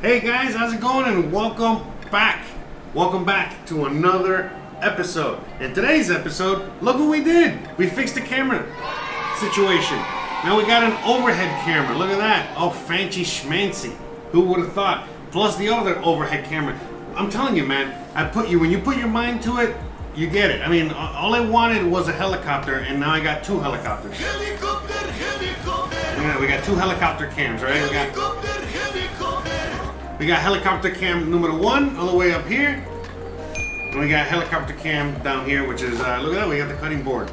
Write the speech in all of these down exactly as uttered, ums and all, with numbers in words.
Hey guys, how's it going, and welcome back. Welcome back to another episode. In today's episode, look what we did. We fixed the camera situation. Now we got an overhead camera. Look at that. Oh, fancy schmancy. Who would have thought? Plus the other overhead camera. I'm telling you, man, I put you, when you put your mind to it, you get it. I mean, all I wanted was a helicopter, and now I got two helicopters. Helicopter, helicopter. Yeah, we got two helicopter cams, right? We got, We got helicopter cam number one all the way up here. And we got helicopter cam down here, which is, uh, look at that, we got the cutting board.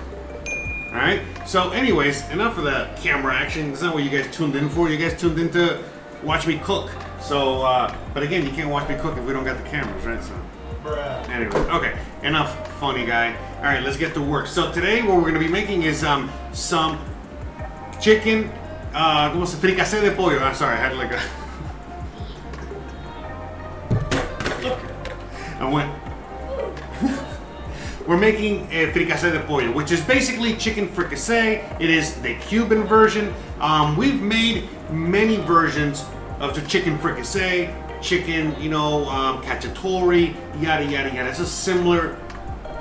All right, so anyways, enough of the camera action. That's not what you guys tuned in for. You guys tuned in to watch me cook. So, uh, but again, you can't watch me cook if we don't got the cameras, right? So, Bruh. Anyway, okay, enough funny guy. All right, let's get to work. So today what we're gonna be making is um, some chicken, uh, como se fricasé de pollo. I'm sorry, I had like a... I went. We're making a fricasé de pollo, which is basically chicken fricassé. It is the Cuban version. Um, we've made many versions of the chicken fricassé, chicken, you know, um, cacciatore, yada, yada, yada. It's a similar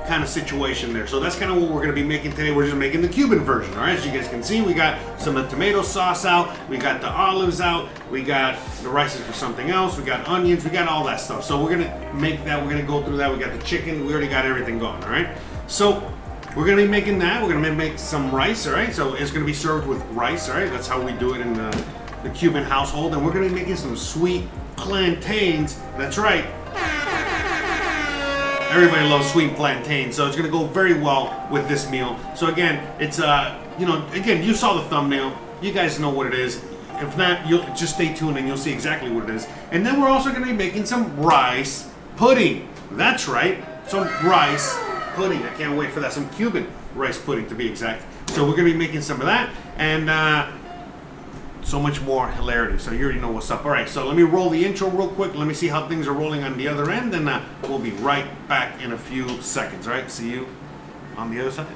kind of situation there. So that's kind of what we're going to be making today. We're just making the Cuban version. All right, as you guys can see, we got some of the tomato sauce out, we got the olives out, we got the rice for something else, we got onions, we got all that stuff. So we're going to make that, we're going to go through that. We got the chicken, we already got everything going. All right, so we're going to be making that. We're going to make some rice. All right, so it's going to be served with rice. All right, that's how we do it in the, the Cuban household. And we're going to be making some sweet plantains. That's right, everybody loves sweet plantains, so it's gonna go very well with this meal. So again, it's uh, you know, again, you saw the thumbnail, you guys know what it is. If not, you'll just stay tuned and you'll see exactly what it is. And then we're also gonna be making some rice pudding. That's right, some rice pudding. I can't wait for that. Some Cuban rice pudding to be exact. So we're gonna be making some of that, and uh, so much more hilarity. So you already know what's up. All right, so let me roll the intro real quick. Let me see how things are rolling on the other end, and uh, we'll be right back in a few seconds. All right, see you on the other side.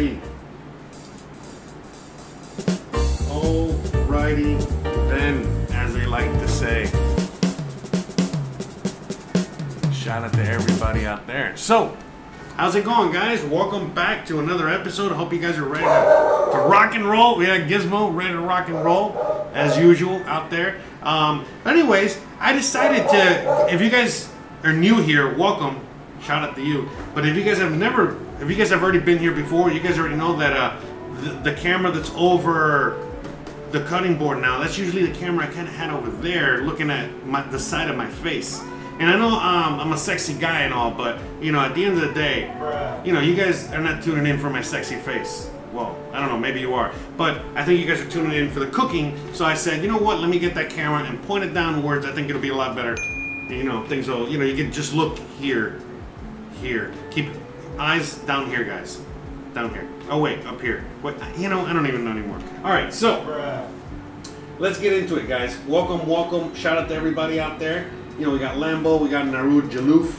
Alrighty. Alrighty then, as they like to say. Shout out to everybody out there. So, how's it going, guys? Welcome back to another episode. I hope you guys are ready to, to rock and roll. We had Gizmo ready to rock and roll, as usual, out there. Um, anyways, I decided to, if you guys are new here, welcome. Shout out to you. But if you guys have never, if you guys have already been here before, you guys already know that uh, the, the camera that's over the cutting board now, that's usually the camera I kind of had over there looking at my, the side of my face. And I know um, I'm a sexy guy and all, but you know, at the end of the day, you know, you guys are not tuning in for my sexy face. Well, I don't know, maybe you are. But I think you guys are tuning in for the cooking. So I said, you know what, let me get that camera and point it downwards. I think it'll be a lot better. You know, things will, you know, you can just look here, here. Keep eyes down here, guys. Down here. Oh, wait, up here. What? You know, I don't even know anymore. All right, so let's get into it, guys. Welcome, welcome. Shout out to everybody out there. You know, we got Lambo, we got Naru Jaloof,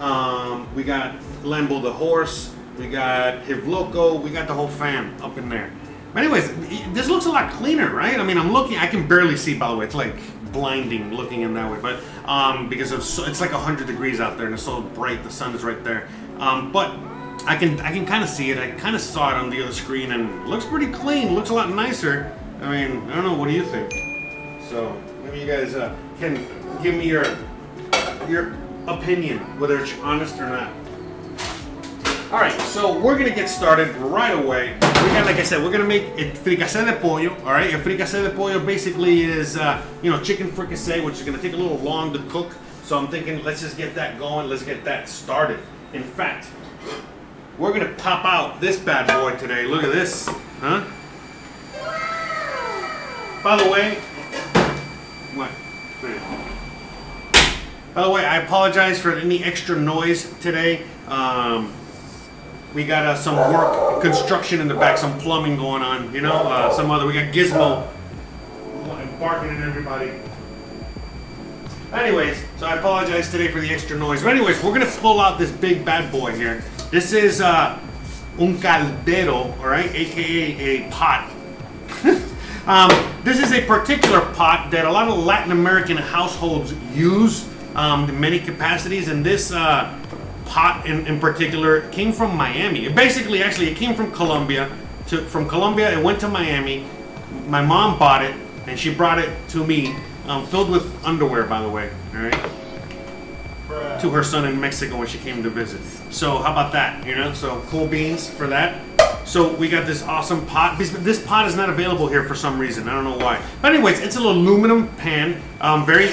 um, we got Lambo the horse, we got Hivloco, we got the whole fam up in there. But anyways, this looks a lot cleaner, right? I mean, I'm looking, I can barely see, by the way. It's like blinding looking in that way, but um, because it's, so, it's like one hundred degrees out there and it's so bright, the sun is right there. Um, but I can, I can kind of see it. I kind of saw it on the other screen and it looks pretty clean, looks a lot nicer. I mean, I don't know, what do you think? So maybe you guys uh, can give me your your opinion, whether it's honest or not. All right, so we're gonna get started right away. We got, like I said, we're gonna make a fricasé de pollo. All right, a fricasé de pollo basically is uh, you know, chicken fricassé, which is gonna take a little long to cook. So I'm thinking, let's just get that going. Let's get that started. In fact, we're gonna pop out this bad boy today. Look at this, huh? By the way, what? By the way, I apologize for any extra noise today. Um, we got uh, some work, construction in the back, some plumbing going on, you know, uh, some other, we got Gizmo barking at everybody. Anyways, so I apologize today for the extra noise. But anyways, we're going to pull out this big bad boy here. This is uh, un caldero, all right, a k a a pot. Um, this is a particular pot that a lot of Latin American households use um, in many capacities, and this uh, pot in, in particular came from Miami. It basically, actually, it came from Colombia. To, from Colombia, it went to Miami. My mom bought it, and she brought it to me, um, filled with underwear, by the way, all right? Bruh. To her son in Mexico when she came to visit. So how about that, you know? So cool beans for that. So we got this awesome pot. This pot is not available here for some reason. I don't know why. But anyways, it's an aluminum pan, um, very,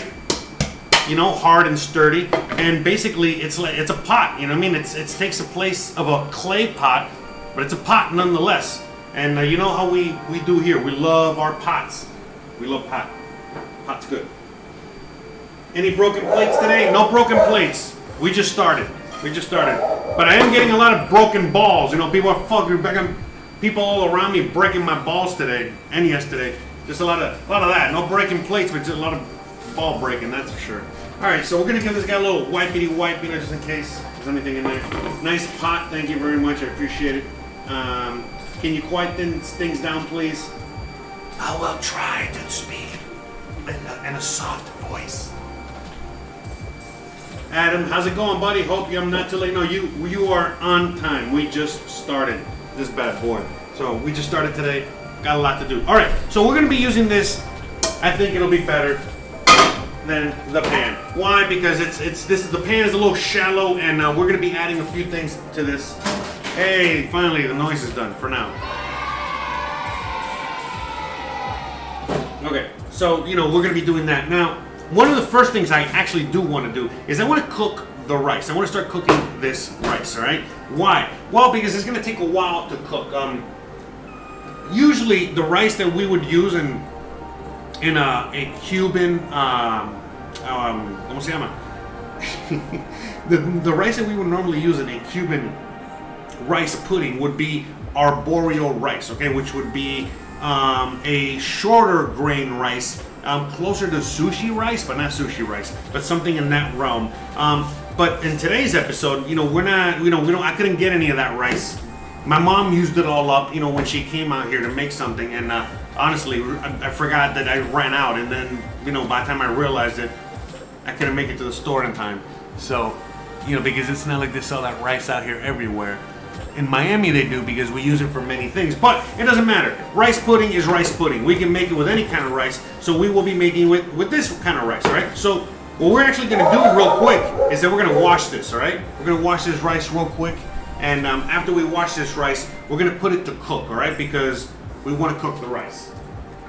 you know, hard and sturdy. And basically, it's like, it's a pot. You know what I mean? It's, it takes the place of a clay pot, but it's a pot nonetheless. And uh, you know how we we do here. We love our pots. We love pot. Pot's good. Any broken plates today? No broken plates. We just started. We just started. But I am getting a lot of broken balls. You know, people are fucking back. People all around me breaking my balls today and yesterday. Just a lot of, a lot of that. No breaking plates, but just a lot of ball breaking. That's for sure. All right, so we're gonna give this guy a little wipey wipe, you know, just in case there's anything in there. Nice pot. Thank you very much. I appreciate it. Um, can you quiet things down, please? I will try to speak in a, in a soft voice. Adam, how's it going, buddy? Hope you, I'm not too late. No, you you are on time. We just started this bad boy. So we just started today. Got a lot to do. All right, so we're going to be using this. I think it'll be better than the pan. Why? Because it's it's this the pan is a little shallow, and uh, we're going to be adding a few things to this. Hey, finally, the noise is done for now. Okay, so, you know, we're going to be doing that now. One of the first things I actually do want to do is I want to cook the rice. I want to start cooking this rice, all right? Why? Well, because it's going to take a while to cook. Um, usually, the rice that we would use in in a, a Cuban, um, um, ¿cómo se llama? the, the rice that we would normally use in a Cuban rice pudding would be arborio rice, okay? Which would be um, a shorter grain rice. Um, closer to sushi rice, but not sushi rice, but something in that realm. Um, but in today's episode, you know, we're not, you know, we don't, I couldn't get any of that rice My mom used it all up, you know, when she came out here to make something, and uh, honestly, I, I forgot that I ran out, and then, you know, by the time I realized it, I couldn't make it to the store in time. So, you know, because it's not like they sell that rice out here everywhere. In Miami they do, because we use it for many things, but it doesn't matter. Rice pudding is rice pudding. We can make it with any kind of rice, so we will be making it with, with this kind of rice, right? So what we're actually gonna do real quick is that we're gonna wash this, all right? We're gonna wash this rice real quick. And um, after we wash this rice, we're gonna put it to cook, all right? Because we want to cook the rice,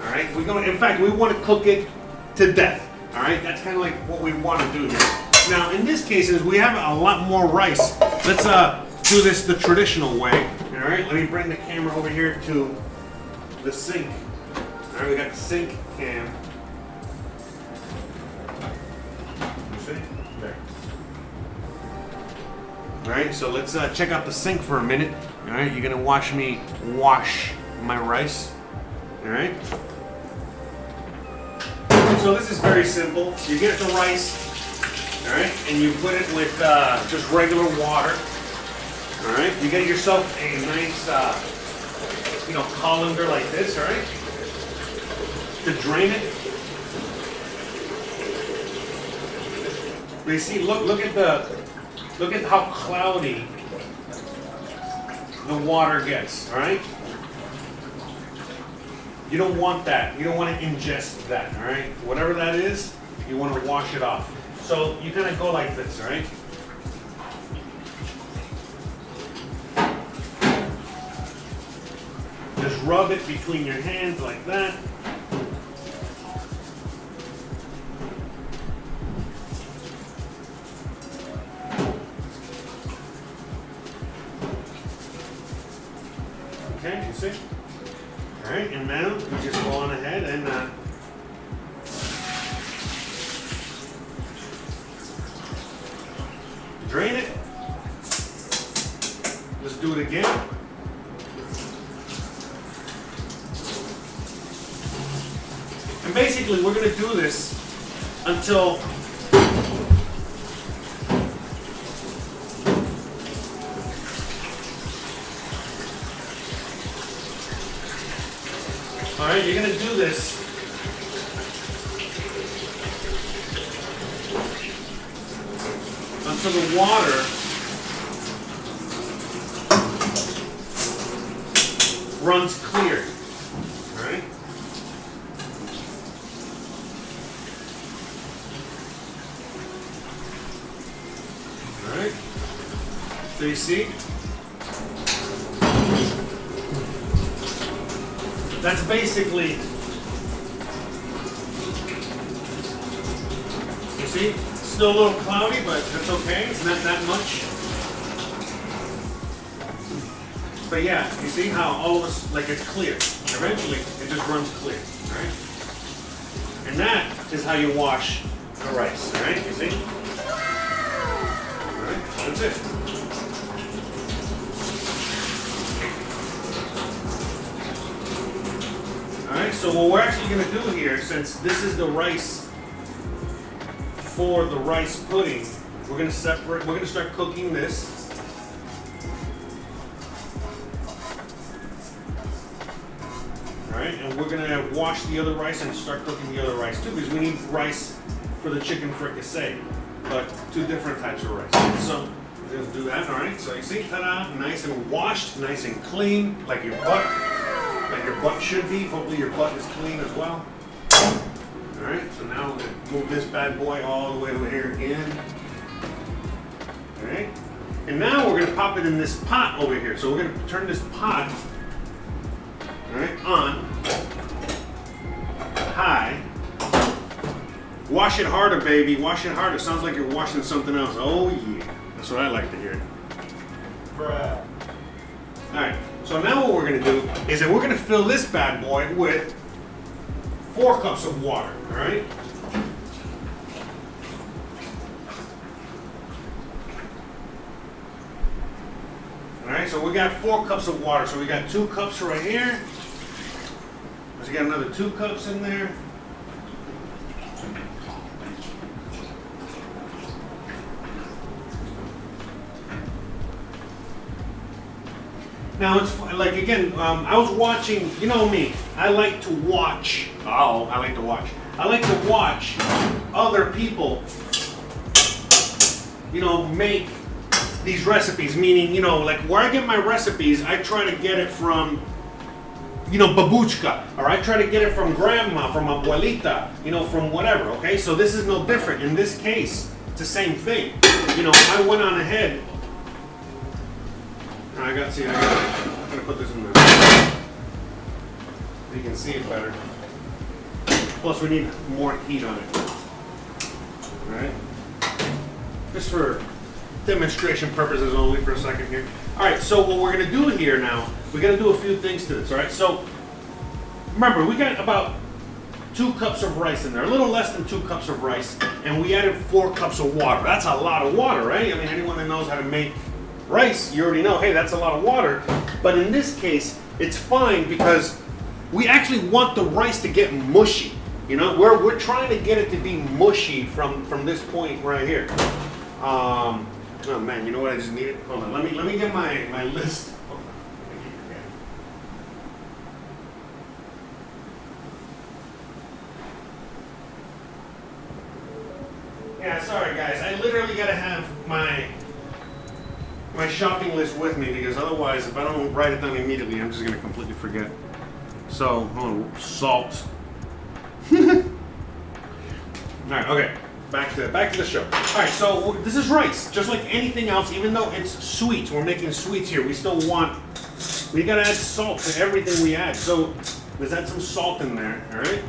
all right? We're gonna, in fact, we want to cook it to death, all right? That's kind of like what we want to do here. Now, in this case, is we have a lot more rice. Let's uh, do this the traditional way, all right? Let me bring the camera over here to the sink. All right, we got the sink cam. You see? There. All right, so let's uh, check out the sink for a minute. All right, you're gonna watch me wash my rice. All right. So this is very simple. You get the rice, all right, and you put it with uh, just regular water. All right. You get yourself a nice, uh, you know, colander like this. All right. To drain it. You see, look, look at the. Look at how cloudy the water gets, all right? You don't want that. You don't want to ingest that, all right? Whatever that is, you want to wash it off. So you kind of go like this, all right? Just rub it between your hands like that. You see? All right, and now we just go on ahead and uh, drain it. Let's do it again. And basically, we're going to do this until All right, you're going to do this until the water runs clear, all right? All right, so you see? That's basically, you see, it's still a little cloudy, but that's okay, it's not that much. But yeah, you see how all of us, like it's clear. Eventually, it just runs clear, all right? And that is how you wash the rice, all right, you see? All right, that's it. So what we're actually going to do here, since this is the rice for the rice pudding, we're going to separate, we're going to start cooking this. All right, and we're going to wash the other rice and start cooking the other rice too, because we need rice for the chicken fricassee, but two different types of rice. So we're going to do that, all right? So you see, ta-da, nice and washed, nice and clean, like your butt. Like your butt should be. Hopefully your butt is clean as well. All right, so now we're gonna move this bad boy all the way over here again. All right, and now we're gonna pop it in this pot over here. So we're gonna turn this pot, all right, on high. Wash it harder, baby. Wash it harder. Sounds like you're washing something else. Oh yeah, that's what I like to hear. Bruh. All right. So now what we're going to do is that we're going to fill this bad boy with four cups of water, all right? All right, so we got four cups of water. So we got two cups right here. So we got another two cups in there. Now it's like, again, um, I was watching, you know me, I like to watch, uh oh, I like to watch, I like to watch other people, you know, make these recipes, meaning, you know, like where I get my recipes, I try to get it from, you know, babuchka, or I try to get it from grandma, from abuelita, you know, from whatever, okay? So this is no different. In this case, it's the same thing. You know, I went on ahead. I got, see, I got, I'm gonna put this in there. You can see it better. Plus, we need more heat on it. All right? Just for demonstration purposes only for a second here. All right, so what we're gonna do here now, we're gonna do a few things to this, all right? So, remember, we got about two cups of rice in there, a little less than two cups of rice, and we added four cups of water. That's a lot of water, right? I mean, anyone that knows how to make rice, you already know, hey, that's a lot of water. But in this case, it's fine because we actually want the rice to get mushy. You know, we're, we're trying to get it to be mushy from, from this point right here. Um, oh man, you know what, I just need it? Hold on, let me, let me get my, my list. Yeah, sorry guys, I literally gotta have my my shopping list with me because otherwise, if I don't write it down immediately, I'm just gonna completely forget. So, hold on, salt. All right, okay, back to back to the show. All right, so this is rice, just like anything else. Even though it's sweets, we're making sweets here. We still want, we gotta add salt to everything we add. So, let's add some salt in there. All right.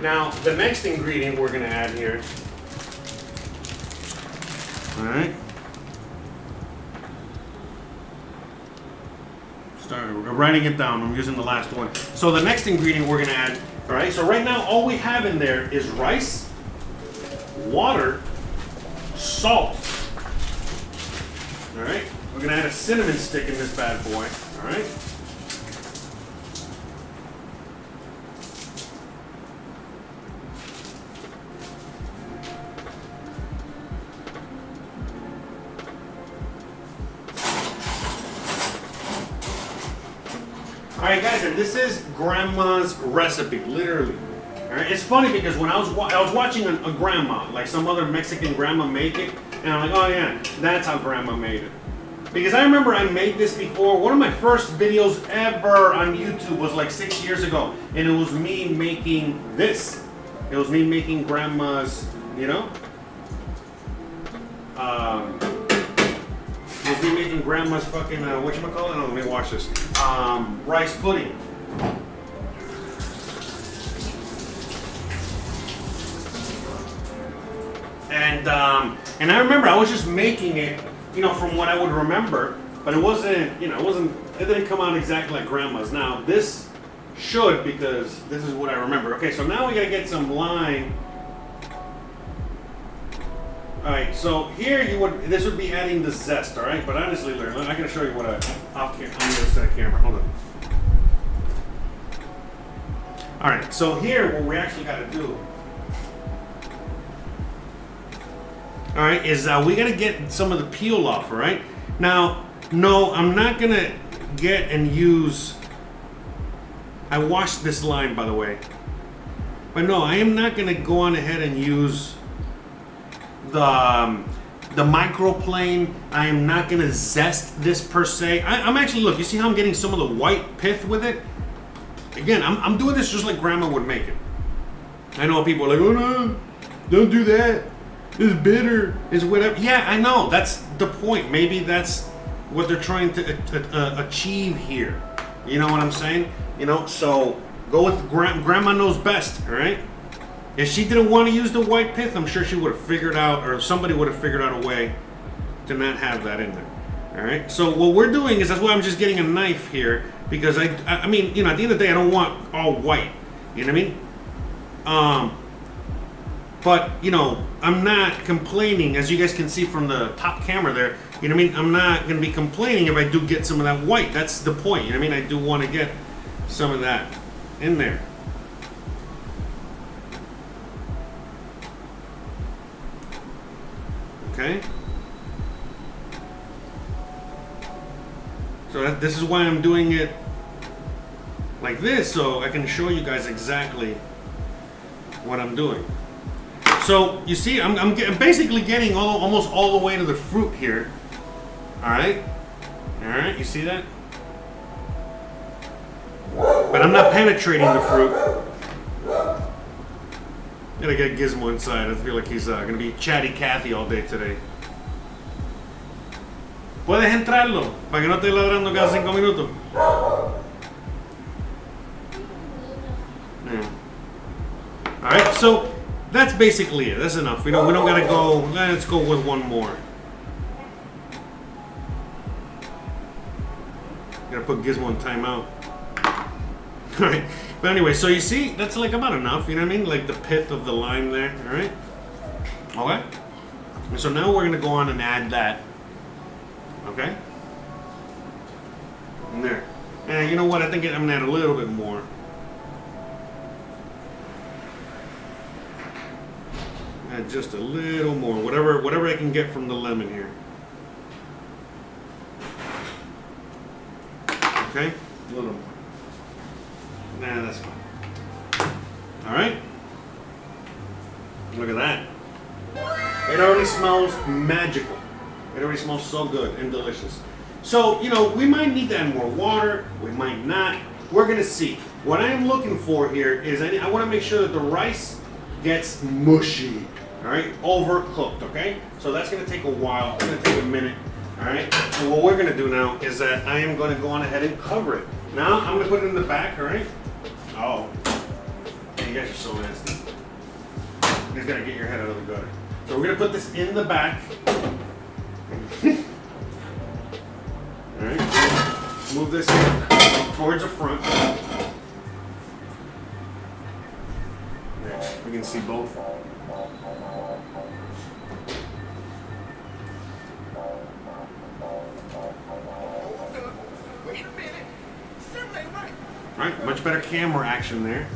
Now, the next ingredient we're gonna add here. All right. Started, we're writing it down. I'm using the last one. So the next ingredient we're going to add, all right, so right now all we have in there is rice, water, salt, all right? We're going to add a cinnamon stick in this bad boy, all right? Alright guys, and this is grandma's recipe, literally. Alright, it's funny because when I was wa I was watching a, a grandma, like some other Mexican grandma make it, and I'm like, oh yeah, that's how grandma made it. Because I remember I made this before. One of my first videos ever on YouTube was like six years ago, and it was me making this. It was me making grandma's, you know? Um, We'll be making grandma's fucking, uh, whatchamacallit? Oh, let me watch this. Um, rice pudding. And, um, and I remember I was just making it, you know, from what I would remember, but it wasn't, you know, it wasn't, it didn't come out exactly like grandma's. Now, this should, because this is what I remember. Okay, so now we gotta get some lime. All right, so here you would, this would be adding the zest, all right? But honestly, Larry, I'm gonna show you what I, off cam, on the other side of the camera, hold on. All right, so here, what we actually gotta do, all right, is uh, we gotta get some of the peel off, all right? Now, no, I'm not gonna get and use, I washed this lime, by the way. But no, I am not gonna go on ahead and use the um, the microplane. I am not gonna zest this per se. I, I'm actually, look, you see how I'm getting some of the white pith with it? Again, I'm, I'm doing this just like grandma would make it. I know people are like, oh no, don't do that. It's bitter, it's whatever. Yeah, I know, that's the point. Maybe that's what they're trying to uh, uh, achieve here. You know what I'm saying? You know, so go with gra grandma knows best, all right? If she didn't want to use the white pith, I'm sure she would have figured out, or somebody would have figured out a way to not have that in there. All right. So what we're doing is, that's why I'm just getting a knife here, because I, I mean, you know, at the end of the day, I don't want all white. You know what I mean? Um. But you know, I'm not complaining, as you guys can see from the top camera there. You know what I mean? I'm not going to be complaining if I do get some of that white. That's the point. You know what I mean? I do want to get some of that in there. Okay. So that, this is why I'm doing it like this, so I can show you guys exactly what I'm doing. So you see, I'm, I'm, get, I'm basically getting all, almost all the way to the fruit here. All right, all right, you see that? But I'm not penetrating the fruit. Gotta get Gizmo inside. I feel like he's uh, gonna be chatty Cathy all day today. Puedes entrarlo, para que no esté ladrando cada cinco minutos. All right, so that's basically it. That's enough. We don't. We don't gotta go. Let's go with one more. Gotta put Gizmo in timeout. All right. But anyway, so you see, that's like about enough. You know what I mean? Like the pith of the lime there. All right. Okay. And so now we're gonna go on and add that. Okay. In there. And you know what? I think I'm gonna add a little bit more. Add just a little more. Whatever, whatever I can get from the lemon here. Okay. A little more. Nah, that's fine. Alright. Look at that. It already smells magical. It already smells so good and delicious. So, you know, we might need to add more water. We might not. We're going to see. What I am looking for here is I, I want to make sure that the rice gets mushy. Alright? Overcooked, okay? So that's going to take a while. It's going to take a minute. Alright? And what we're going to do now is that I am going to go on ahead and cover it. Now, I'm going to put it in the back, alright? Oh, man, you guys are so nasty. You just gotta get your head out of the gutter. So we're gonna put this in the back. All right, move this in towards the front. There, we can see both. Right, much better camera action there.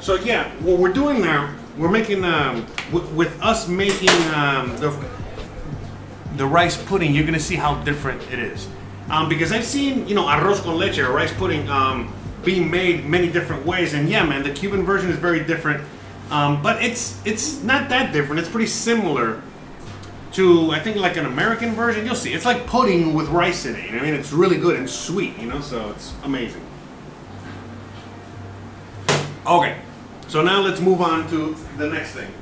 So yeah, what we're doing now, we're making, um, with, with us making um, the, the rice pudding, you're gonna see how different it is. Um, because I've seen, you know, arroz con leche, or rice pudding, um, being made many different ways, and yeah, man, the Cuban version is very different. Um, but it's, it's not that different, it's pretty similar to, I think, like an American version. You'll see. It's like pudding with rice in it. You know? I mean, it's really good and sweet, you know, so it's amazing. Okay, so now let's move on to the next thing.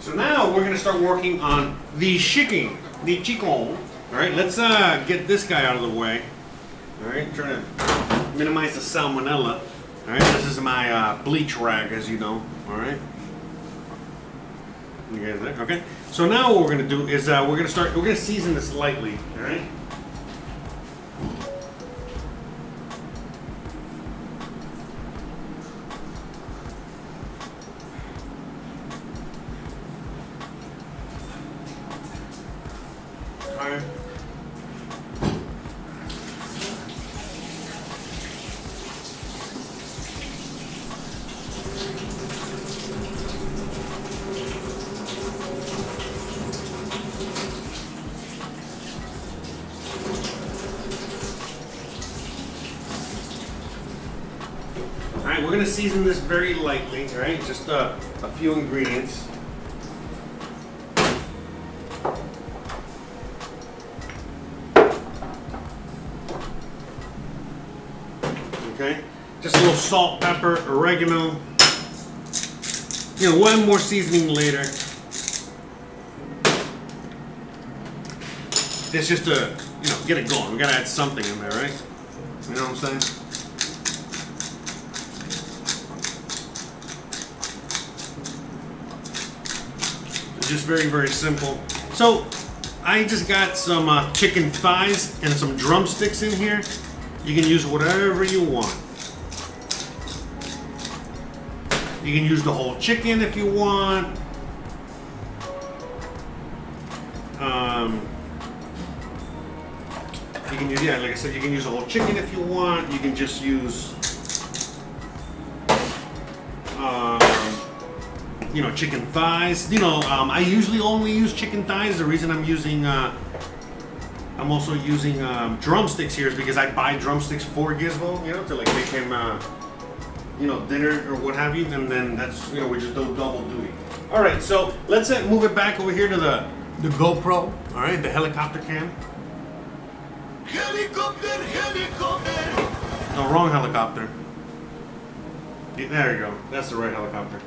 So now we're going to start working on the chicken, the chicken. All right, let's uh, get this guy out of the way. All right, trying to minimize the salmonella. All right, this is my uh, bleach rag, as you know, all right? You guys there? Okay. So now what we're going to do is uh, we're going to start, we're going to season this lightly, all right? All right. Alright, we're going to season this very lightly, right? Just uh, a few ingredients. Okay, just a little salt, pepper, oregano. You know, one more seasoning later. It's just to, you know, get it going. We got to add something in there, right? You know what I'm saying? Just very, very simple. So I just got some uh, chicken thighs and some drumsticks in here. You can use whatever you want. You can use the whole chicken if you want. Um, you can use, yeah, like I said, you can use the whole chicken if you want. You can just use you know, chicken thighs. You know, um, I usually only use chicken thighs. The reason I'm using, uh, I'm also using um, drumsticks here is because I buy drumsticks for Gizmo, you know, to like make him, uh, you know, dinner or what have you. And then that's, you know, we just do double duty. All right, so let's uh, move it back over here to the, the GoPro, all right, the helicopter cam. Helicopter, helicopter. No, wrong helicopter. Yeah, there you go. That's the right helicopter.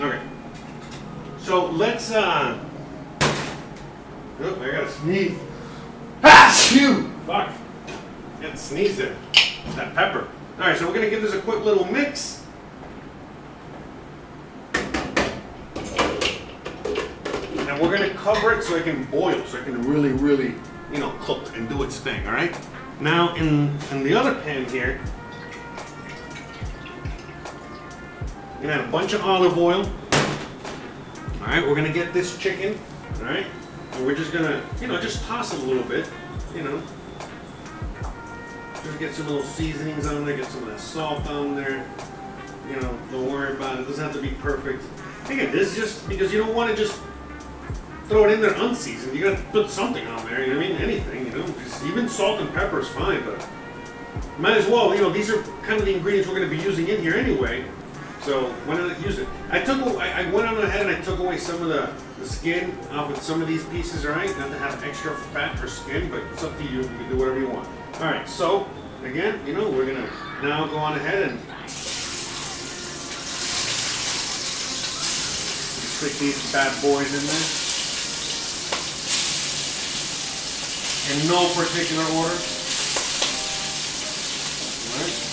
Okay. So let's. Uh... Oop, I gotta sneeze. Ah, you! Fuck. I gotta sneeze it. It's that pepper. All right. So we're gonna give this a quick little mix. And we're gonna cover it so it can boil, so it can really, really, you know, cook and do its thing. All right. Now in in the other pan here, we're gonna add a bunch of olive oil. All right, we're gonna get this chicken. All right, and we're just gonna, you know, just toss it a little bit. You know, just get some little seasonings on there, get some of that salt on there. You know, don't worry about it. It doesn't have to be perfect. Again, this is just because you don't want to just throw it in there unseasoned. You gotta put something on there. You know what I mean? Anything. You know, just even salt and pepper is fine. But might as well. You know, these are kind of the ingredients we're gonna be using in here anyway. So when I use it, I took I, I went on ahead and I took away some of the, the skin off with some of these pieces, all right? Not to have extra fat or skin, but it's up to you. You can do whatever you want. All right. So again, you know, we're gonna now go on ahead and stick these bad boys in there in no particular order. All right.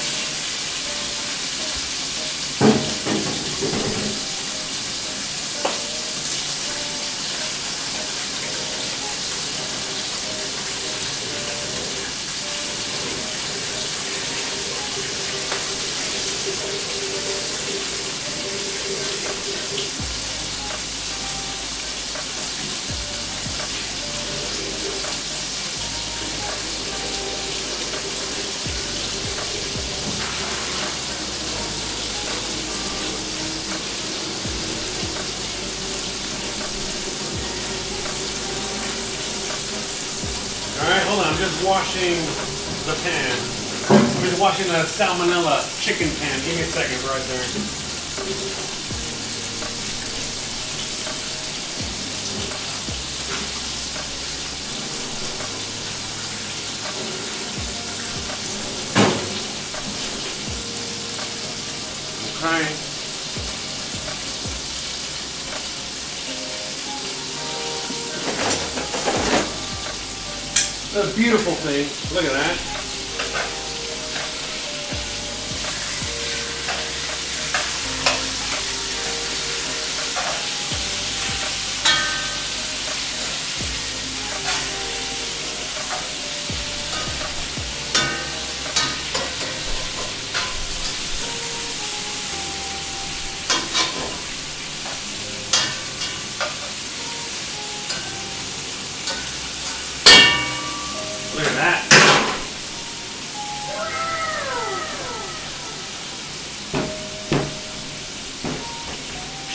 Washing the pan. I'm just washing the salmonella chicken pan. Give me a second right there. Okay. That's a beautiful thing. Look at that.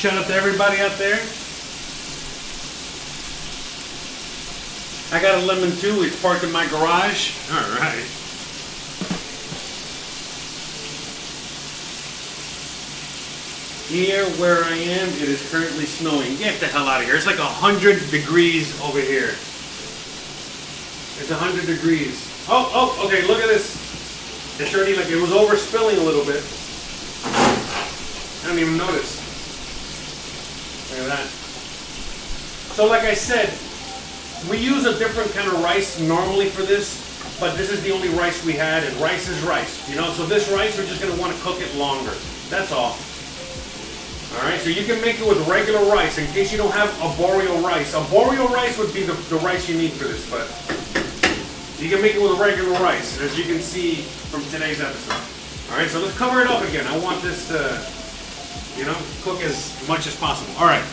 Shout out to everybody out there. I got a lemon too. It's parked in my garage. All right. Here where I am, it is currently snowing. Get the hell out of here. It's like one hundred degrees over here. It's one hundred degrees. Oh, oh, okay, look at this. It's already like it was overspilling a little bit. I didn't even notice. Look at that. So like I said, we use a different kind of rice normally for this, but this is the only rice we had, and rice is rice, you know? So this rice, we're just gonna wanna cook it longer. That's all. All right, so you can make it with regular rice in case you don't have arborio rice. Arborio rice would be the, the rice you need for this, but you can make it with regular rice, as you can see from today's episode. All right, so let's cover it up again. I want this to, you know, cook as much as possible. All right.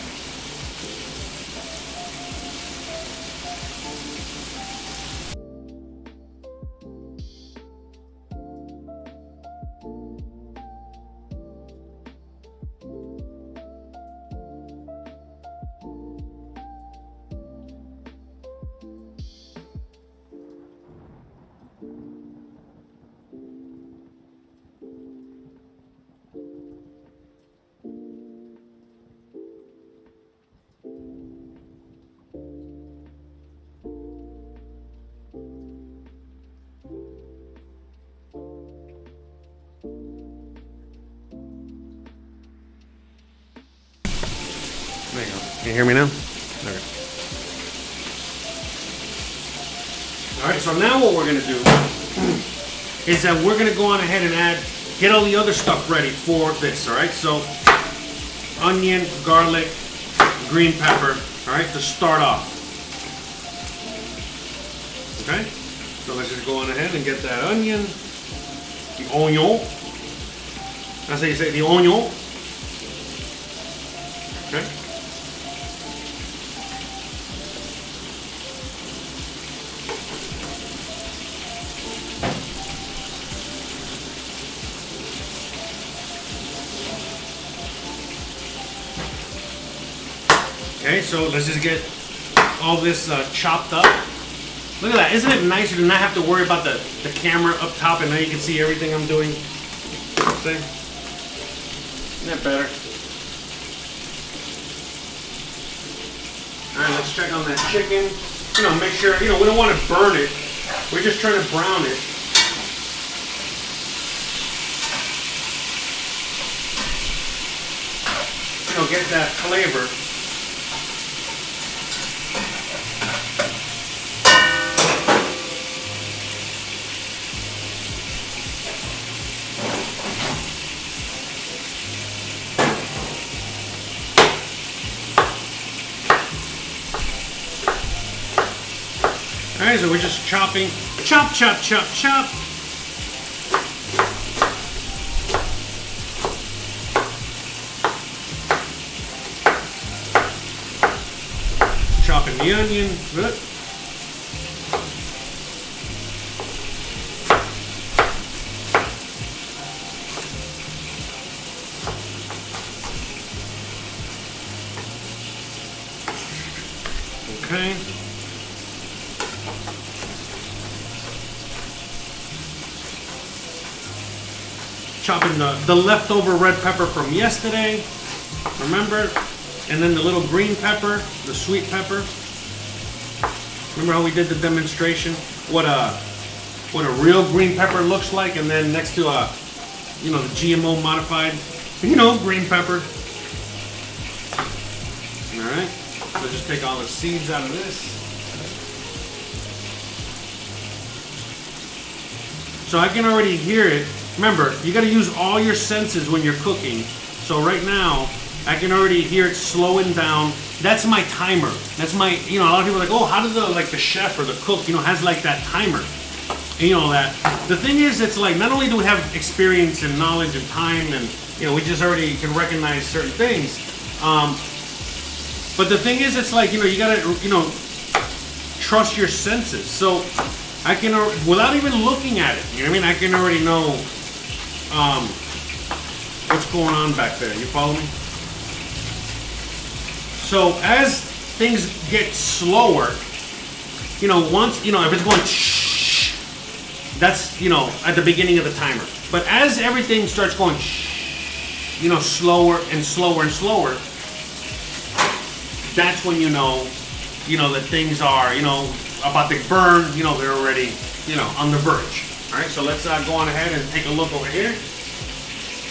Can you hear me now? Okay. All right, so now what we're gonna do is that we're gonna go on ahead and add, get all the other stuff ready for this, all right? So onion, garlic, green pepper, all right, to start off. Okay, so let's just go on ahead and get that onion, the oignon. That's how you say it, the oignon. Okay. Okay, so let's just get all this uh, chopped up. Look at that, isn't it nicer to not have to worry about the, the camera up top and now you can see everything I'm doing? See? Isn't that better? All right, let's check on that chicken. You know, make sure, you know, we don't want to burn it. We're just trying to brown it. You know, get that flavor. Alright, so we're just chopping. Chop, chop, chop, chop. Chopping the onion. Good. Okay. Chopping the, the leftover red pepper from yesterday, remember? And then the little green pepper, the sweet pepper. Remember how we did the demonstration? What a, what a real green pepper looks like, and then next to a, you know, the G M O modified, you know, green pepper. All right, so just take all the seeds out of this. So I can already hear it. Remember, you gotta use all your senses when you're cooking. So right now, I can already hear it slowing down. That's my timer. That's my, you know, a lot of people are like, oh, how does the, like the chef or the cook, you know, has like that timer, you know, that. The thing is, it's like, not only do we have experience and knowledge and time and, you know, we just already can recognize certain things. Um, but the thing is, it's like, you know, you gotta, you know, trust your senses. So I can, without even looking at it, you know what I mean? I can already know um, what's going on back there. You follow me? So as things get slower, you know, once, you know, if it's going shh, that's, you know, at the beginning of the timer. But as everything starts going shh, you know, slower and slower and slower, that's when you know, you know, that things are, you know, about to burn, you know, they're already, you know, on the verge. All right, so let's uh, go on ahead and take a look over here.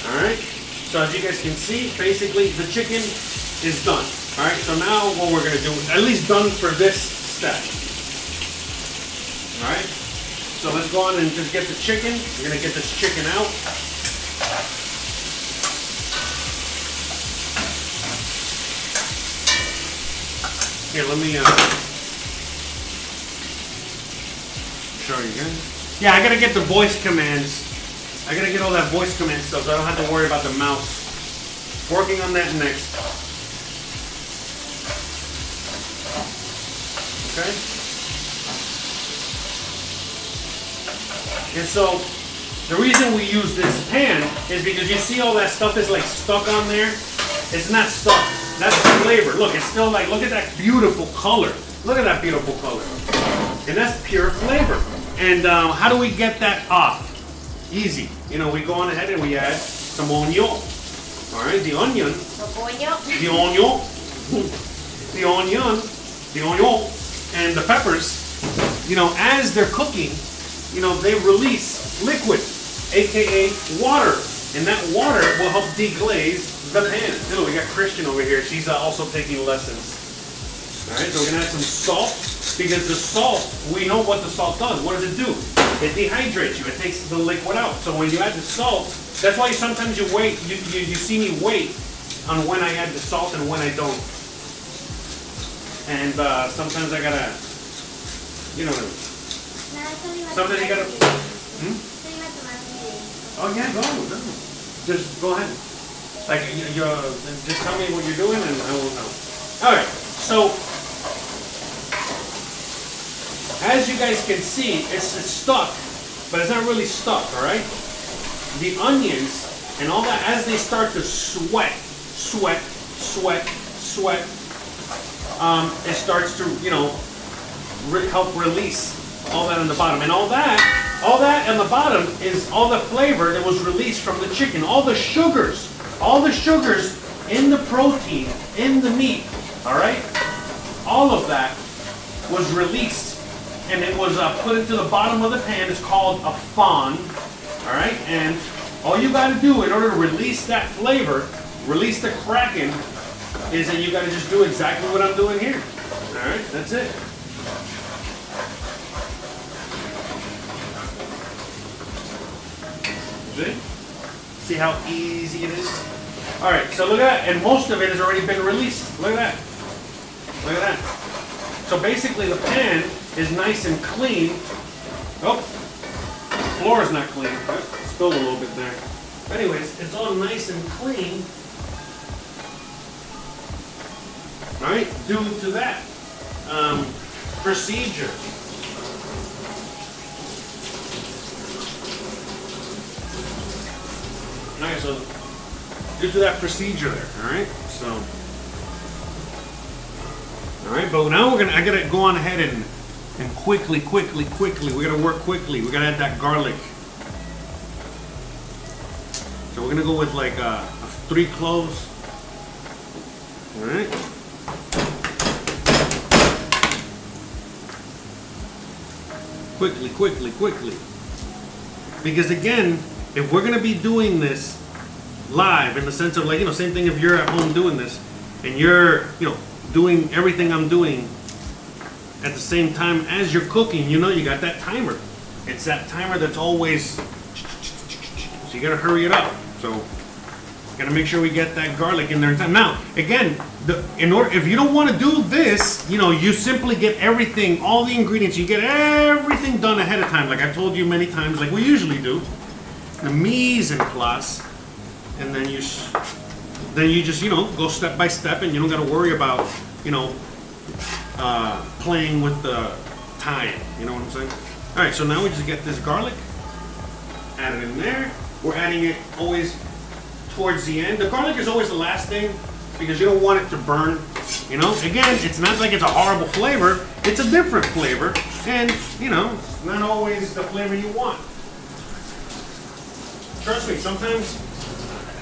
All right, so as you guys can see, basically the chicken is done. All right, so now what we're gonna do, at least done for this step. All right, so let's go on and just get the chicken. We're gonna get this chicken out. Here, let me, uh, show you again. Yeah, I gotta get the voice commands. I gotta get all that voice command stuff so I don't have to worry about the mouse. Working on that next. Okay. And so the reason we use this pan is because you see all that stuff is like stuck on there. It's not stuck. That's the flavor. Look, it's still like, look at that beautiful color. Look at that beautiful color. And that's pure flavor. And um, how do we get that off? Easy. You know, we go on ahead and we add some onion. All right, the onion. The onion. The onion. The onion. And the peppers, you know, as they're cooking, you know, they release liquid, A K A water. And that water will help deglaze the pan. Now we got Christian over here. She's uh, also taking lessons. All right, so we're gonna add some salt, because the salt, we know what the salt does. What does it do? It dehydrates you. It takes the liquid out. So when you add the salt, that's why sometimes you wait. You you, you see me wait on when I add the salt and when I don't. And uh, sometimes I gotta, you know. Sometimes you gotta. Hmm? Oh yeah, go, go. Just go ahead. Like you, you, uh, just tell me what you're doing, and I will know. All right. So as you guys can see, it's, it's stuck, but it's not really stuck. All right. The onions and all that, as they start to sweat, sweat, sweat, sweat, um, it starts to you know re help release all that on the bottom, and all that. All that on the bottom is all the flavor that was released from the chicken. All the sugars, all the sugars in the protein, in the meat, all right? All of that was released, and it was uh, put into the bottom of the pan. It's called a fond, all right? And all you gotta do in order to release that flavor, release the kraken, is that you gotta just do exactly what I'm doing here. All right, that's it. See how easy it is? All right, so look at that, and most of it has already been released. Look at that, look at that. So basically the pan is nice and clean. Oh, the floor is not clean. I spilled a little bit there. But anyways, it's all nice and clean. All right, due to that um, procedure. Alright, so due to that procedure there, alright? So alright, but now we're gonna I gotta go on ahead and and quickly, quickly, quickly. We gotta work quickly. We gotta add that garlic. So we're gonna go with like uh three cloves. Alright. Quickly, quickly, quickly. Because again, if we're gonna be doing this live, in the sense of like, you know, same thing if you're at home doing this and you're, you know, doing everything I'm doing at the same time as you're cooking, you know, you got that timer. It's that timer that's always, so you gotta hurry it up. So, gotta make sure we get that garlic in there in time. Now, again, the, in order, if you don't wanna do this, you know, you simply get everything, all the ingredients, you get everything done ahead of time, like I've told you many times, like we usually do. The mise en place, and then you, then you just you know go step by step, and you don't got to worry about you know uh, playing with the time. You know what I'm saying? All right, so now we just get this garlic, add it in there. We're adding it always towards the end. The garlic is always the last thing because you don't want it to burn. You know, again, it's not like it's a horrible flavor. It's a different flavor, and you know, it's not always the flavor you want. Trust me, sometimes,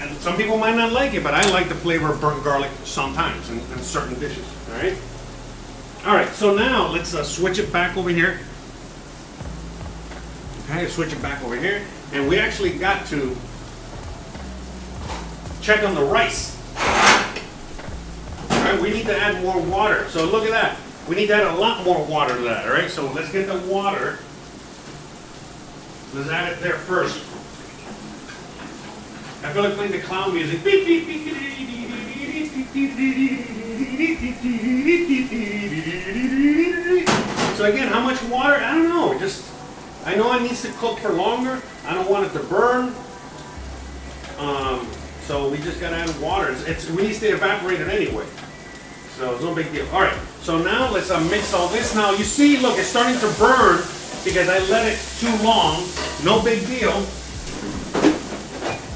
and some people might not like it, but I like the flavor of burnt garlic sometimes in, in certain dishes, all right? All right, so now let's uh, switch it back over here. Okay, switch it back over here. And we actually got to check on the rice. All right, we need to add more water. So look at that. We need to add a lot more water to that, all right? So let's get the water. Let's add it there first. I feel like playing the clown music. So again, how much water? I don't know. Just, I know it needs to cook for longer. I don't want it to burn. Um, so we just gotta add water. It's, it's we need to evaporate it anyway. So it's no big deal. All right. So now let's uh, mix all this. Now you see, look, it's starting to burn because I let it too long. No big deal.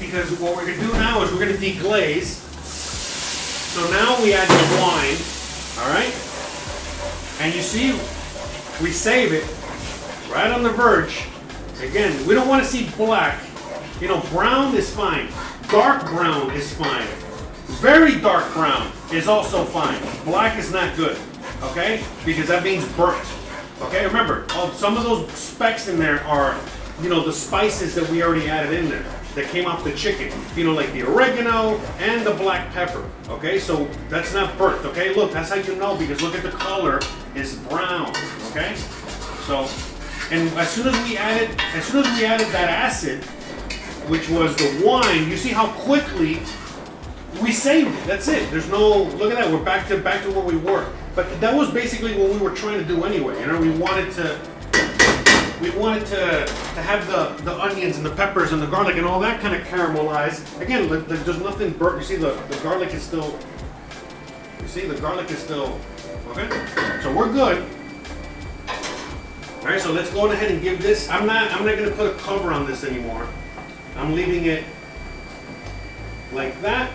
Because what we're going to do now is we're going to deglaze. So now we add the wine, all right? And you see, we save it right on the verge. Again, we don't want to see black. You know, brown is fine. Dark brown is fine. Very dark brown is also fine. Black is not good, okay? Because that means burnt, okay? Remember, oh, some of those specks in there are, you know, the spices that we already added in there. that came off the chicken, you know, like the oregano and the black pepper, okay? So that's not burnt, okay? Look, that's how you know, because look at the color, it's brown, okay? So, and as soon as we added, as soon as we added that acid, which was the wine, you see how quickly we saved it. That's it. There's no, look at that, we're back to back to where we were. But that was basically what we were trying to do anyway, you know, we wanted to, we wanted to, to have the, the onions and the peppers and the garlic and all that kind of caramelized. Again, there's nothing burnt. You see the, the garlic is still, you see the garlic is still, okay? So we're good. All right, so let's go ahead and give this, I'm not, I'm not gonna put a cover on this anymore. I'm leaving it like that.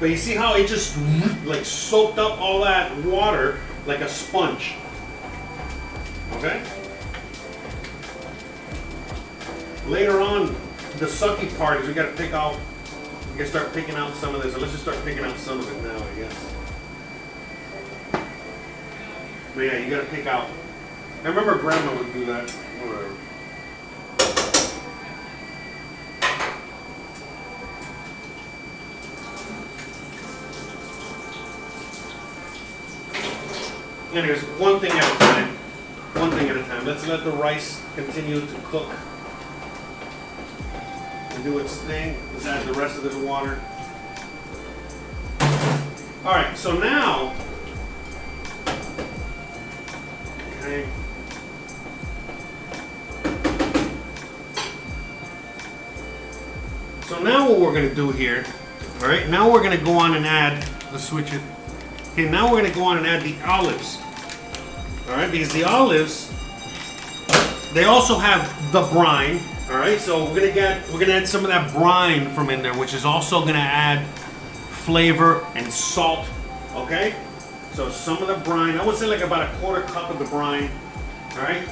But you see how it just like soaked up all that water like a sponge, okay? Later on, the sucky part is we gotta pick out, we gotta start picking out some of this. So let's just start picking out some of it now, I guess. But yeah, you gotta pick out. I remember Grandma would do that, whatever. Anyways, one thing at a time, one thing at a time. Let's let the rice continue to cook and do its thing. Let's add the rest of the water. All right, so now, okay. So now what we're gonna do here, all right, now we're gonna go on and add, let's switch it. Okay, now we're gonna go on and add the olives. All right, because the olives, they also have the brine. All right, so we're gonna get, we're gonna add some of that brine from in there, which is also gonna add flavor and salt. Okay, so some of the brine, I would say like about a quarter cup of the brine. All right,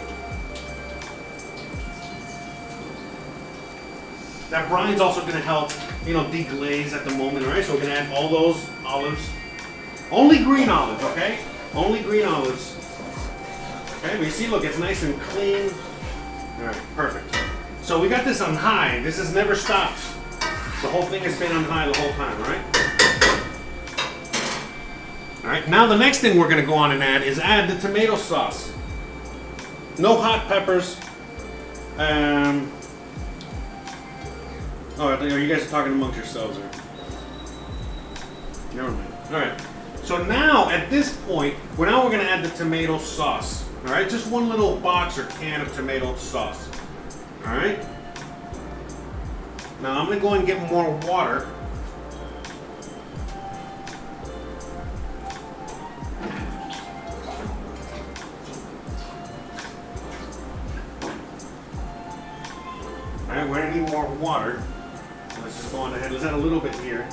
that brine's also gonna help, you know, deglaze at the moment. All right, so we're gonna add all those olives. Only green olives, okay? Only green olives. Okay, but you see, look, it's nice and clean. All right, perfect. So we got this on high. This has never stopped. The whole thing has been on high the whole time, right? All right, now the next thing we're gonna go on and add is add the tomato sauce. No hot peppers. Um, oh, you guys are talking amongst yourselves here. Never mind, all right. So now, at this point, well, now we're gonna add the tomato sauce, all right? Just one little box or can of tomato sauce, all right? Now, I'm gonna go and get more water. All right, we're gonna need more water. Let's just go on ahead, let's add a little bit here.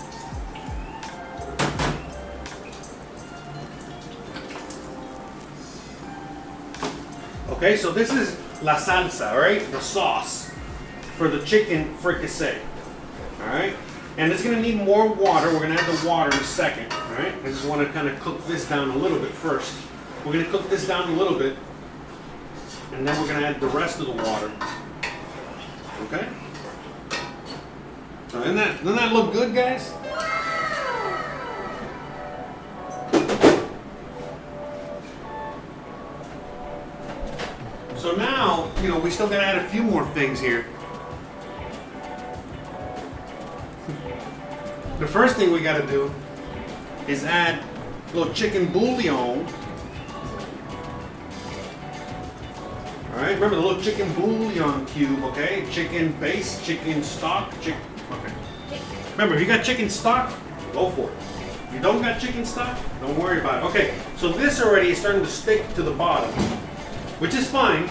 Okay, so this is la salsa, all right? The sauce for the chicken fricassee, all right? And it's gonna need more water. We're gonna add the water in a second, all right? I just wanna kinda cook this down a little bit first. We're gonna cook this down a little bit, and then we're gonna add the rest of the water, okay? So, doesn't that, doesn't that look good, guys? So now, you know, we still gotta add a few more things here. The first thing we gotta do is add a little chicken bouillon. All right, remember the little chicken bouillon cube, okay? Chicken base, chicken stock, chicken, okay. Remember, if you got chicken stock, go for it. If you don't got chicken stock, don't worry about it. Okay, so this already is starting to stick to the bottom, which is fine.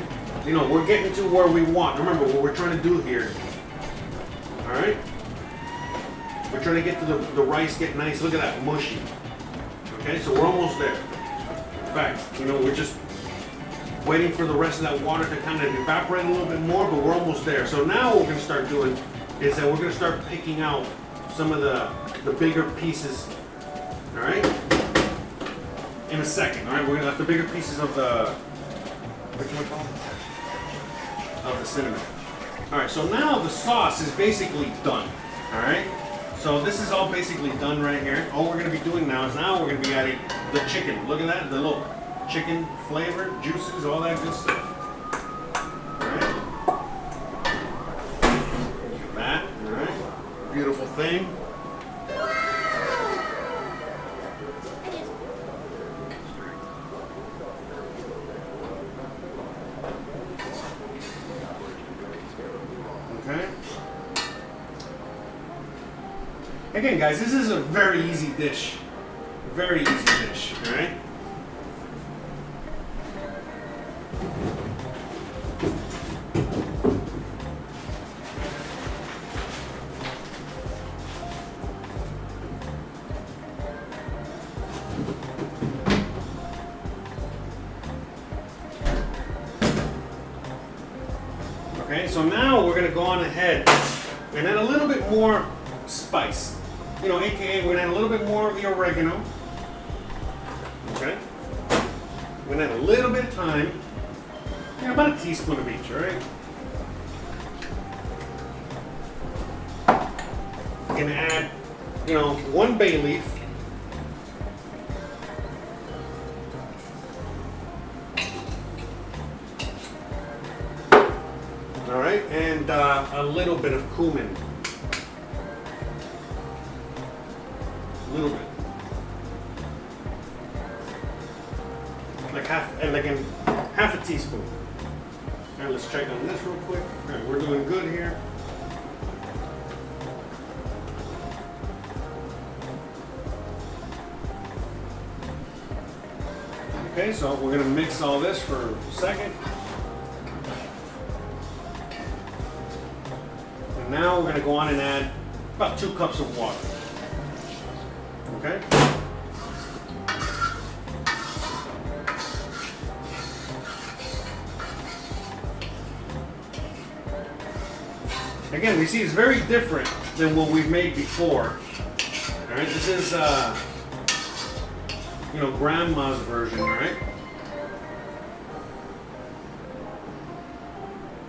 You know, we're getting to where we want. Remember what we're trying to do here. All right? We're trying to get to the, the rice, get nice. Look at that, mushy. Okay, so we're almost there. In fact, you know, we're just waiting for the rest of that water to kind of evaporate a little bit more, but we're almost there. So now what we're gonna start doing is that we're gonna start picking out some of the, the bigger pieces, all right? In a second, all right? We're gonna have the bigger pieces of the, what do you want to call it? Of the cinnamon. All right, so now the sauce is basically done, all right? So this is all basically done right here. All we're gonna be doing now is now we're gonna be adding the chicken. Look at that, the little chicken flavor, juices, all that good stuff. All right, look at that, all right? Beautiful thing. Again, guys, this is a very easy dish. Very easy dish, all right? Okay, so now we're gonna go on ahead and add a little bit more spice. You know, A K A we're gonna add a little bit more of the oregano. Okay? We're gonna add a little bit of thyme. Yeah, about a teaspoon of each, alright? We're gonna add, you know, one bay leaf. Alright, and uh, a little bit of cumin. Little bit, like half, like in half a teaspoon. All right, let's check on this real quick. All right, we're doing good here. Okay, so we're gonna mix all this for a second, and now we're gonna go on and add about two cups of water. Okay. Again, we see it's very different than what we've made before. All right, this is uh, you know, grandma's version, all right?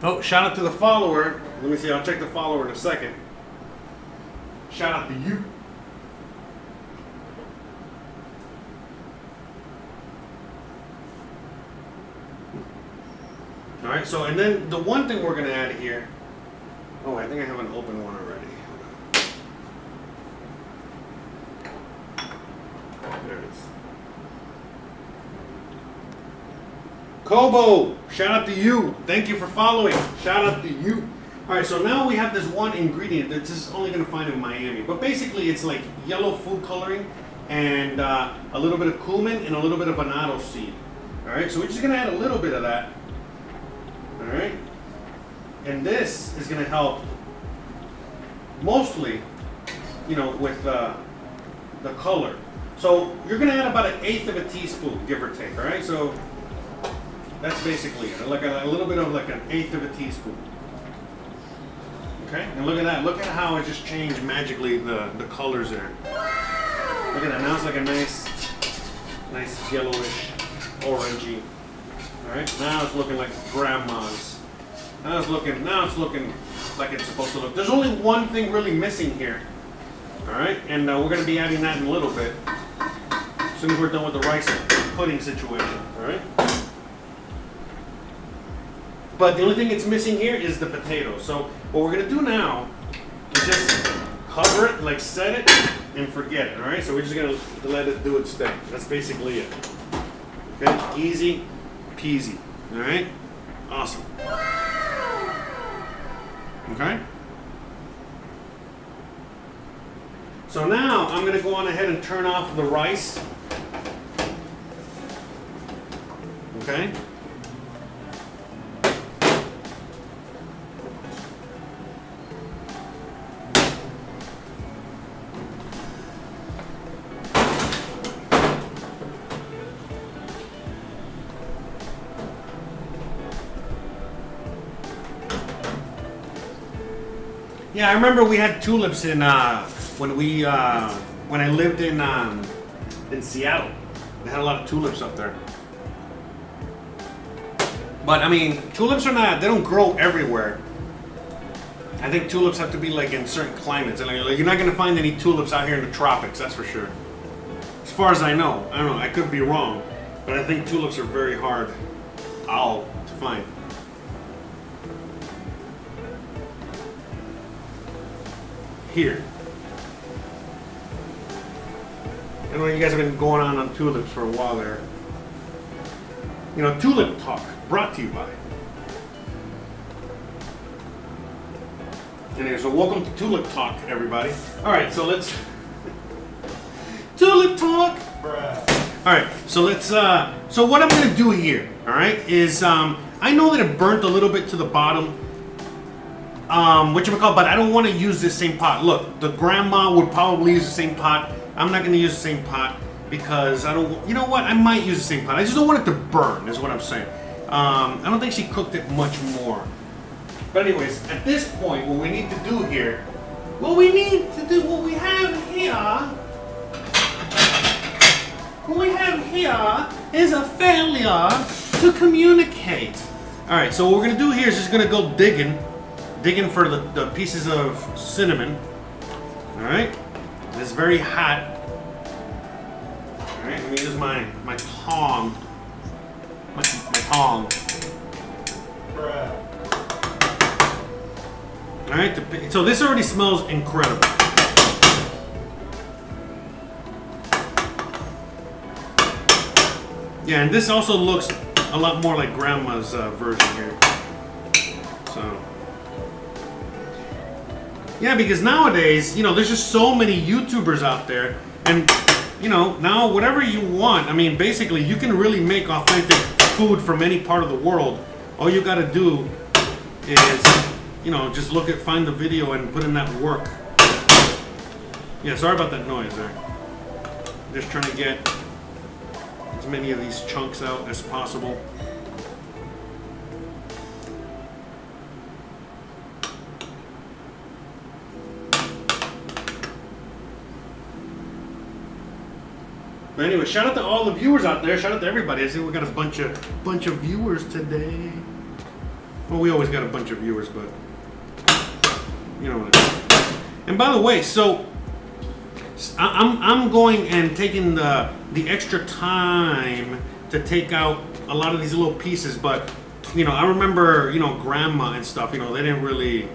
Oh, shout out to the follower. Let me see. I'll check the follower in a second. Shout out to you. All right, so, and then the one thing we're going to add here, oh, I think I have an open one already. There it is. Kobo, shout out to you. Thank you for following. Shout out to you. All right, so now we have this one ingredient that this is only going to find in Miami, but basically it's like yellow food coloring and uh, a little bit of cumin and a little bit of annatto seed. All right, so we're just going to add a little bit of that. All right, and this is going to help mostly, you know, with uh, the color. So you're going to add about an eighth of a teaspoon, give or take. All right, so that's basically it, like a, a little bit of like an eighth of a teaspoon. Okay, and look at that. Look at how it just changed magically the the colors there. Look at that. Now it's like a nice, nice yellowish, orangey. All right, now it's looking like grandma's. Now it's looking, now it's looking like it's supposed to look. There's only one thing really missing here. All right, and uh, we're gonna be adding that in a little bit. As soon as we're done with the rice pudding situation, all right? But the only thing that's missing here is the potato. So what we're gonna do now is just cover it, like set it, and forget it, all right? So we're just gonna let it do its thing. That's basically it, okay? Easy. Peasy. All right? Awesome. Okay? So now I'm going to go on ahead and turn off the rice. Okay? Yeah, I remember we had tulips in uh, when we uh, when I lived in um, in Seattle. They had a lot of tulips up there. But I mean, tulips are not, they don't grow everywhere. I think tulips have to be like in certain climates, and like, you're not gonna find any tulips out here in the tropics, that's for sure. As far as I know, I don't know, I could be wrong, but I think tulips are very hard owl to find. Here. I know you guys have been going on on tulips for a while there. You know, Tulip Talk, brought to you by. Anyway, so welcome to Tulip Talk, everybody. All right, so let's Tulip Talk. Bruh. All right, so let's. Uh, so what I'm gonna do here, all right, is um, I know that it burnt a little bit to the bottom. Um, whatchamacallit, but I don't want to use this same pot. Look, the grandma would probably use the same pot. I'm not going to use the same pot because I don't, you know what, I might use the same pot. I just don't want it to burn is what I'm saying. Um, I don't think she cooked it much more. But anyways, at this point, what we need to do here, what we need to do, what we have here, what we have here is a failure to communicate. All right, so what we're going to do here is just going to go digging, digging for the, the pieces of cinnamon, all right? It's very hot. All right, let me use my my tong. My, my tong. Bruh. All right, the, so this already smells incredible. Yeah, and this also looks a lot more like Grandma's uh, version here. So. Yeah, because nowadays, you know, there's just so many YouTubers out there, and, you know, now whatever you want, I mean, basically, you can really make authentic food from any part of the world. All you gotta do is, you know, just look at, find the video and put in that work. Yeah, sorry about that noise there. Just trying to get as many of these chunks out as possible. But anyway, shout out to all the viewers out there. Shout out to everybody. I see we got a bunch of bunch of viewers today. Well, we always got a bunch of viewers, but you know what I mean. And by the way, so I'm I'm going and taking the the extra time to take out a lot of these little pieces. But you know, I remember you know Grandma and stuff. You know, they didn't really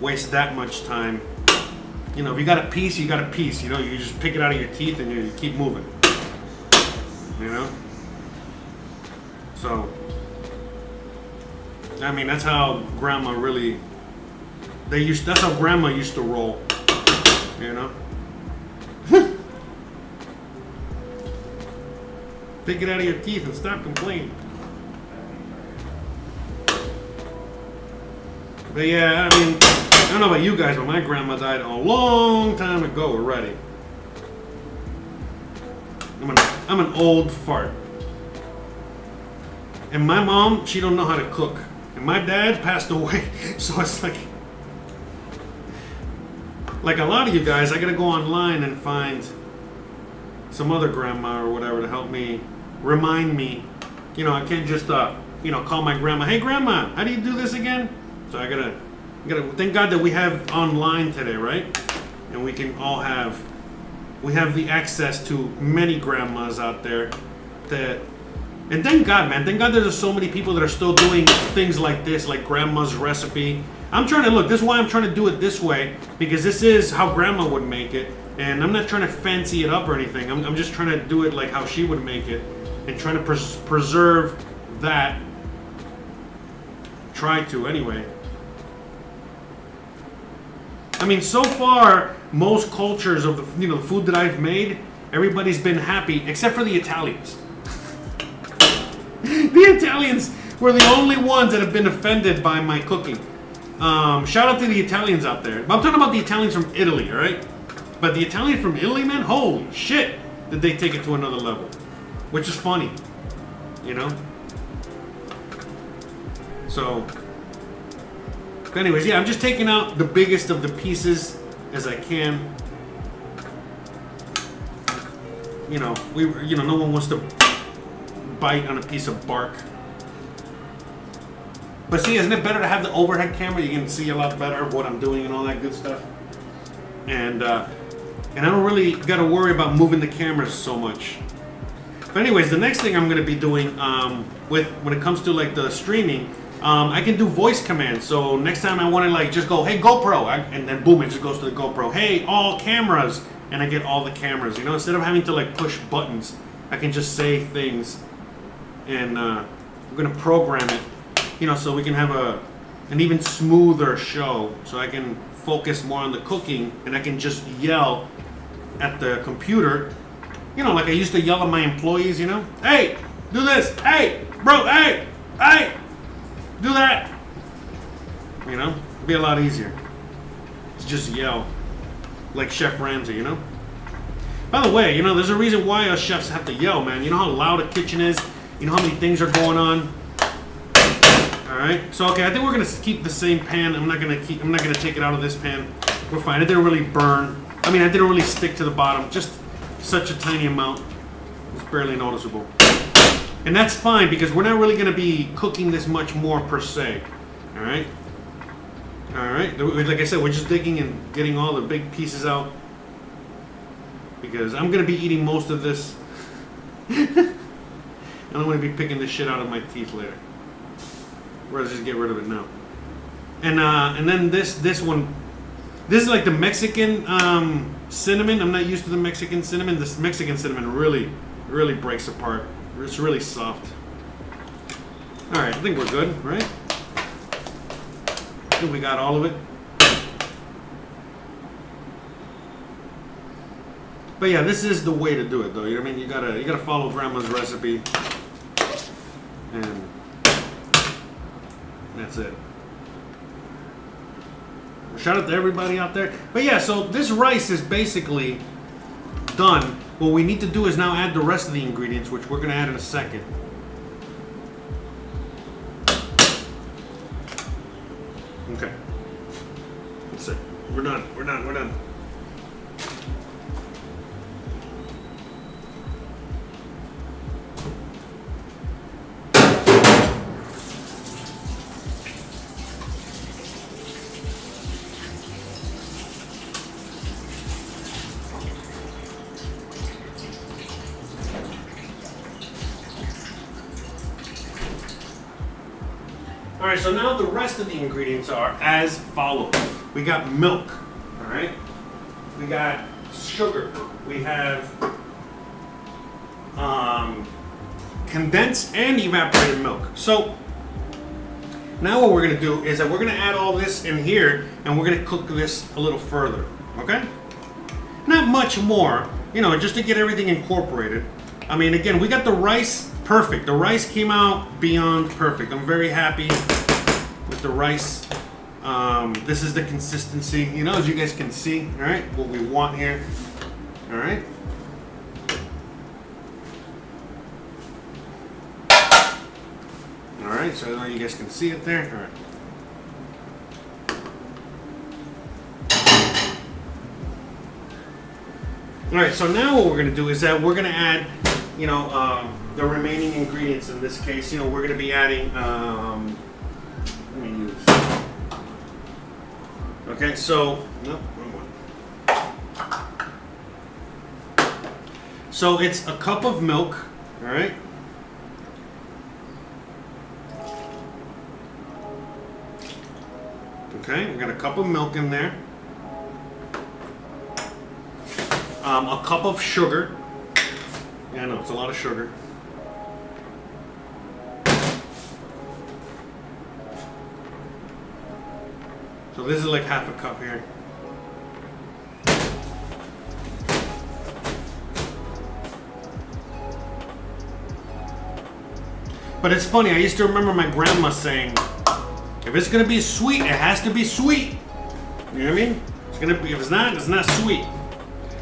waste that much time. You know, if you got a piece, you got a piece. You know, you just pick it out of your teeth and you keep moving. You know? So, I mean, that's how Grandma really, they used, that's how Grandma used to roll. You know? Pick it out of your teeth and stop complaining. But yeah, I mean, I don't know about you guys, but my grandma died a long time ago already. I'm an, I'm an old fart. And my mom, she don't know how to cook. And my dad passed away, so it's like... Like a lot of you guys, I gotta go online and find some other grandma or whatever to help me, remind me. You know, I can't just, uh, you know, call my grandma, hey grandma, how do you do this again? So I gotta, gotta thank God that we have online today, right? And we can all have, we have the access to many grandmas out there. That, and thank God, man, thank God there's so many people that are still doing things like this, like Grandma's recipe. I'm trying to look. This is why I'm trying to do it this way, because this is how Grandma would make it, and I'm not trying to fancy it up or anything. I'm, I'm just trying to do it like how she would make it, and trying to pres preserve that. Try to anyway. I mean, so far, most cultures of the, you know, the food that I've made, everybody's been happy, except for the Italians. The Italians were the only ones that have been offended by my cooking. Um, shout out to the Italians out there. I'm talking about the Italians from Italy, all right? But the Italians from Italy, man, holy shit, did they take it to another level. Which is funny, you know? So... Anyways, yeah, I'm just taking out the biggest of the pieces as I can. You know, we, you know, no one wants to bite on a piece of bark. But see, isn't it better to have the overhead camera? You can see a lot better what I'm doing and all that good stuff. And uh, and I don't really got to worry about moving the cameras so much. But anyways, the next thing I'm going to be doing um, with when it comes to like the streaming, um, I can do voice commands. So next time I want to like just go, hey GoPro, I, and then boom, it just goes to the GoPro. Hey, all cameras, and I get all the cameras. You know, instead of having to like push buttons, I can just say things, and uh, I'm going to program it. You know, so we can have a an even smoother show. So I can focus more on the cooking, and I can just yell at the computer, you know, like I used to yell at my employees, you know, hey, do this, hey, bro, hey, hey, do that, you know, it'd be a lot easier to just yell like Chef Ramsay, you know. By the way, you know, there's a reason why us chefs have to yell, man. You know how loud a kitchen is, you know how many things are going on. Alright, so okay, I think we're gonna keep the same pan. I'm not gonna keep I'm not gonna take it out of this pan. We're fine. It didn't really burn. I mean, I didn't really stick to the bottom, just such a tiny amount. It's barely noticeable. And that's fine because we're not really gonna be cooking this much more per se. Alright? Alright, like I said, we're just digging and getting all the big pieces out. Because I'm gonna be eating most of this. And I'm gonna be picking this shit out of my teeth later. Let's just get rid of it now. And uh, and then this this one, this is like the Mexican um, cinnamon. I'm not used to the Mexican cinnamon. This Mexican cinnamon really, really breaks apart. It's really soft. All right, I think we're good, right? I think we got all of it. But yeah, this is the way to do it, though. You know what I mean? You gotta you gotta follow Grandma's recipe. And that's it. Shout out to everybody out there. But yeah, so this rice is basically done. What we need to do is now add the rest of the ingredients, which we're going to add in a second. Okay. That's it. We're done. We're done. We're done. Alright, so now the rest of the ingredients are as follows. We got milk, alright? We got sugar. We have um, condensed and evaporated milk. So now what we're going to do is that we're going to add all this in here and we're going to cook this a little further, okay? Not much more, you know, just to get everything incorporated. I mean, again, we got the rice perfect. The rice came out beyond perfect. I'm very happy with the rice. Um, this is the consistency, you know, as you guys can see, all right, what we want here, all right? All right, so now you guys can see it there, all right. All right, so now what we're gonna do is that we're gonna add, you know, um, the remaining ingredients in this case. You know, we're gonna be adding, um, let me use, okay, so, no, wrong one. So it's a cup of milk, all right? Okay, we got a cup of milk in there. Um, a cup of sugar. Yeah, I know, it's a lot of sugar. So this is like half a cup here. But it's funny, I used to remember my grandma saying, if it's gonna be sweet, it has to be sweet. You know what I mean? It's gonna be, if it's not, it's not sweet.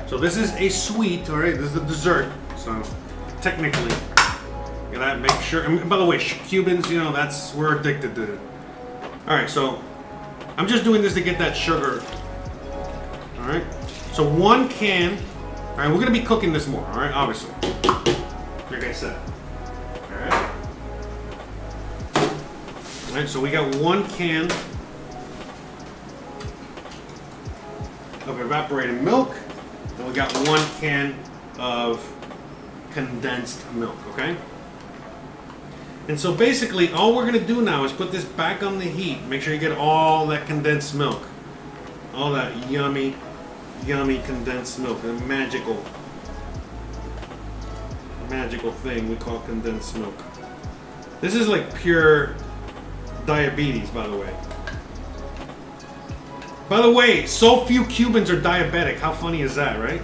So this is a sweet, all right, this is the dessert, so technically, you gotta make sure, and by the way, Cubans, you know, that's, we're addicted to it. All right, so I'm just doing this to get that sugar, all right? So one can, all right, we're gonna be cooking this more, all right, obviously, like I said, all right? All right, so we got one can of evaporated milk, and we got one can of condensed milk, okay? And so basically, all we're gonna do now is put this back on the heat. Make sure you get all that condensed milk. All that yummy, yummy condensed milk. The magical, magical thing we call condensed milk. This is like pure diabetes, by the way. By the way, so few Cubans are diabetic. How funny is that, right?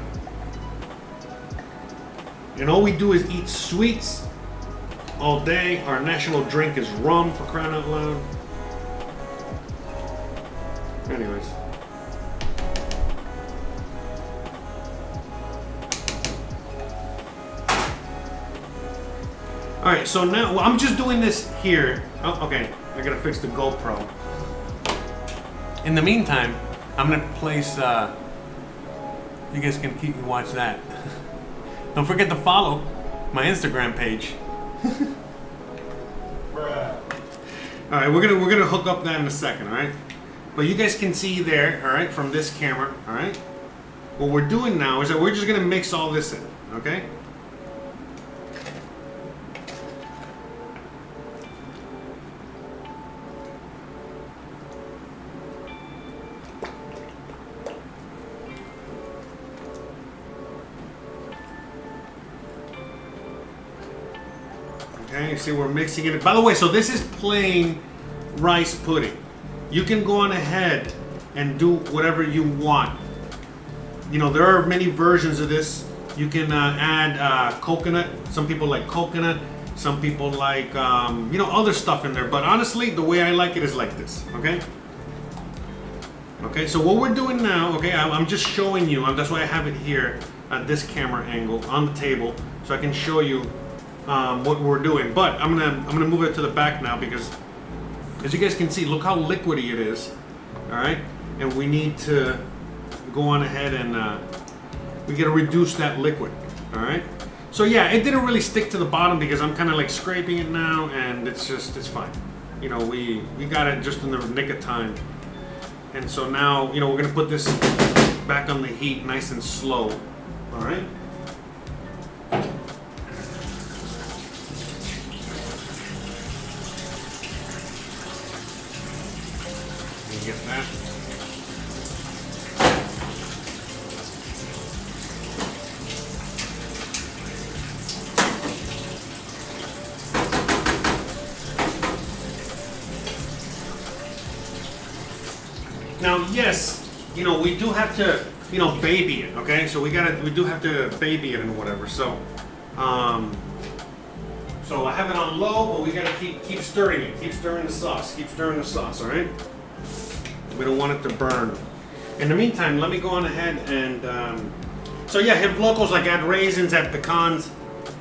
And all we do is eat sweets all day. Our national drink is rum, for crying out loud. Anyways. All right, so now, well, I'm just doing this here. Oh, okay, I gotta fix the GoPro. In the meantime, I'm gonna place, uh, you guys can keep and watch that. Don't forget to follow my Instagram page. All right, we're gonna we're gonna hook up that in a second, all right? But you guys can see there, all right, from this camera, all right? What we're doing now is that we're just gonna mix all this in, okay? See, we're mixing it. By the way, so this is plain rice pudding. You can go on ahead and do whatever you want. You know, there are many versions of this. You can uh, add uh, coconut. Some people like coconut. Some people like, um, you know, other stuff in there. But honestly, the way I like it is like this, okay? Okay, so what we're doing now, okay, I'm just showing you. That's why I have it here at this camera angle on the table, so I can show you Um, what we're doing. But I'm gonna I'm gonna move it to the back now, because as you guys can see, look how liquidy it is. All right, and we need to go on ahead and uh, we gotta reduce that liquid. All right, so yeah, it didn't really stick to the bottom because I'm kind of like scraping it now, and it's just it's fine. You know, we we got it just in the nick of time, and so now, you know, we're gonna put this back on the heat, nice and slow. All right. Get that. Now, yes, you know, we do have to, you know, baby it, okay? So we gotta, we do have to baby it and whatever. So, um, so I have it on low, but we gotta keep keep stirring it, keep stirring the sauce, keep stirring the sauce, all right? We don't want it to burn. In the meantime, let me go on ahead and um, so yeah, hip locals, like add raisins, add pecans.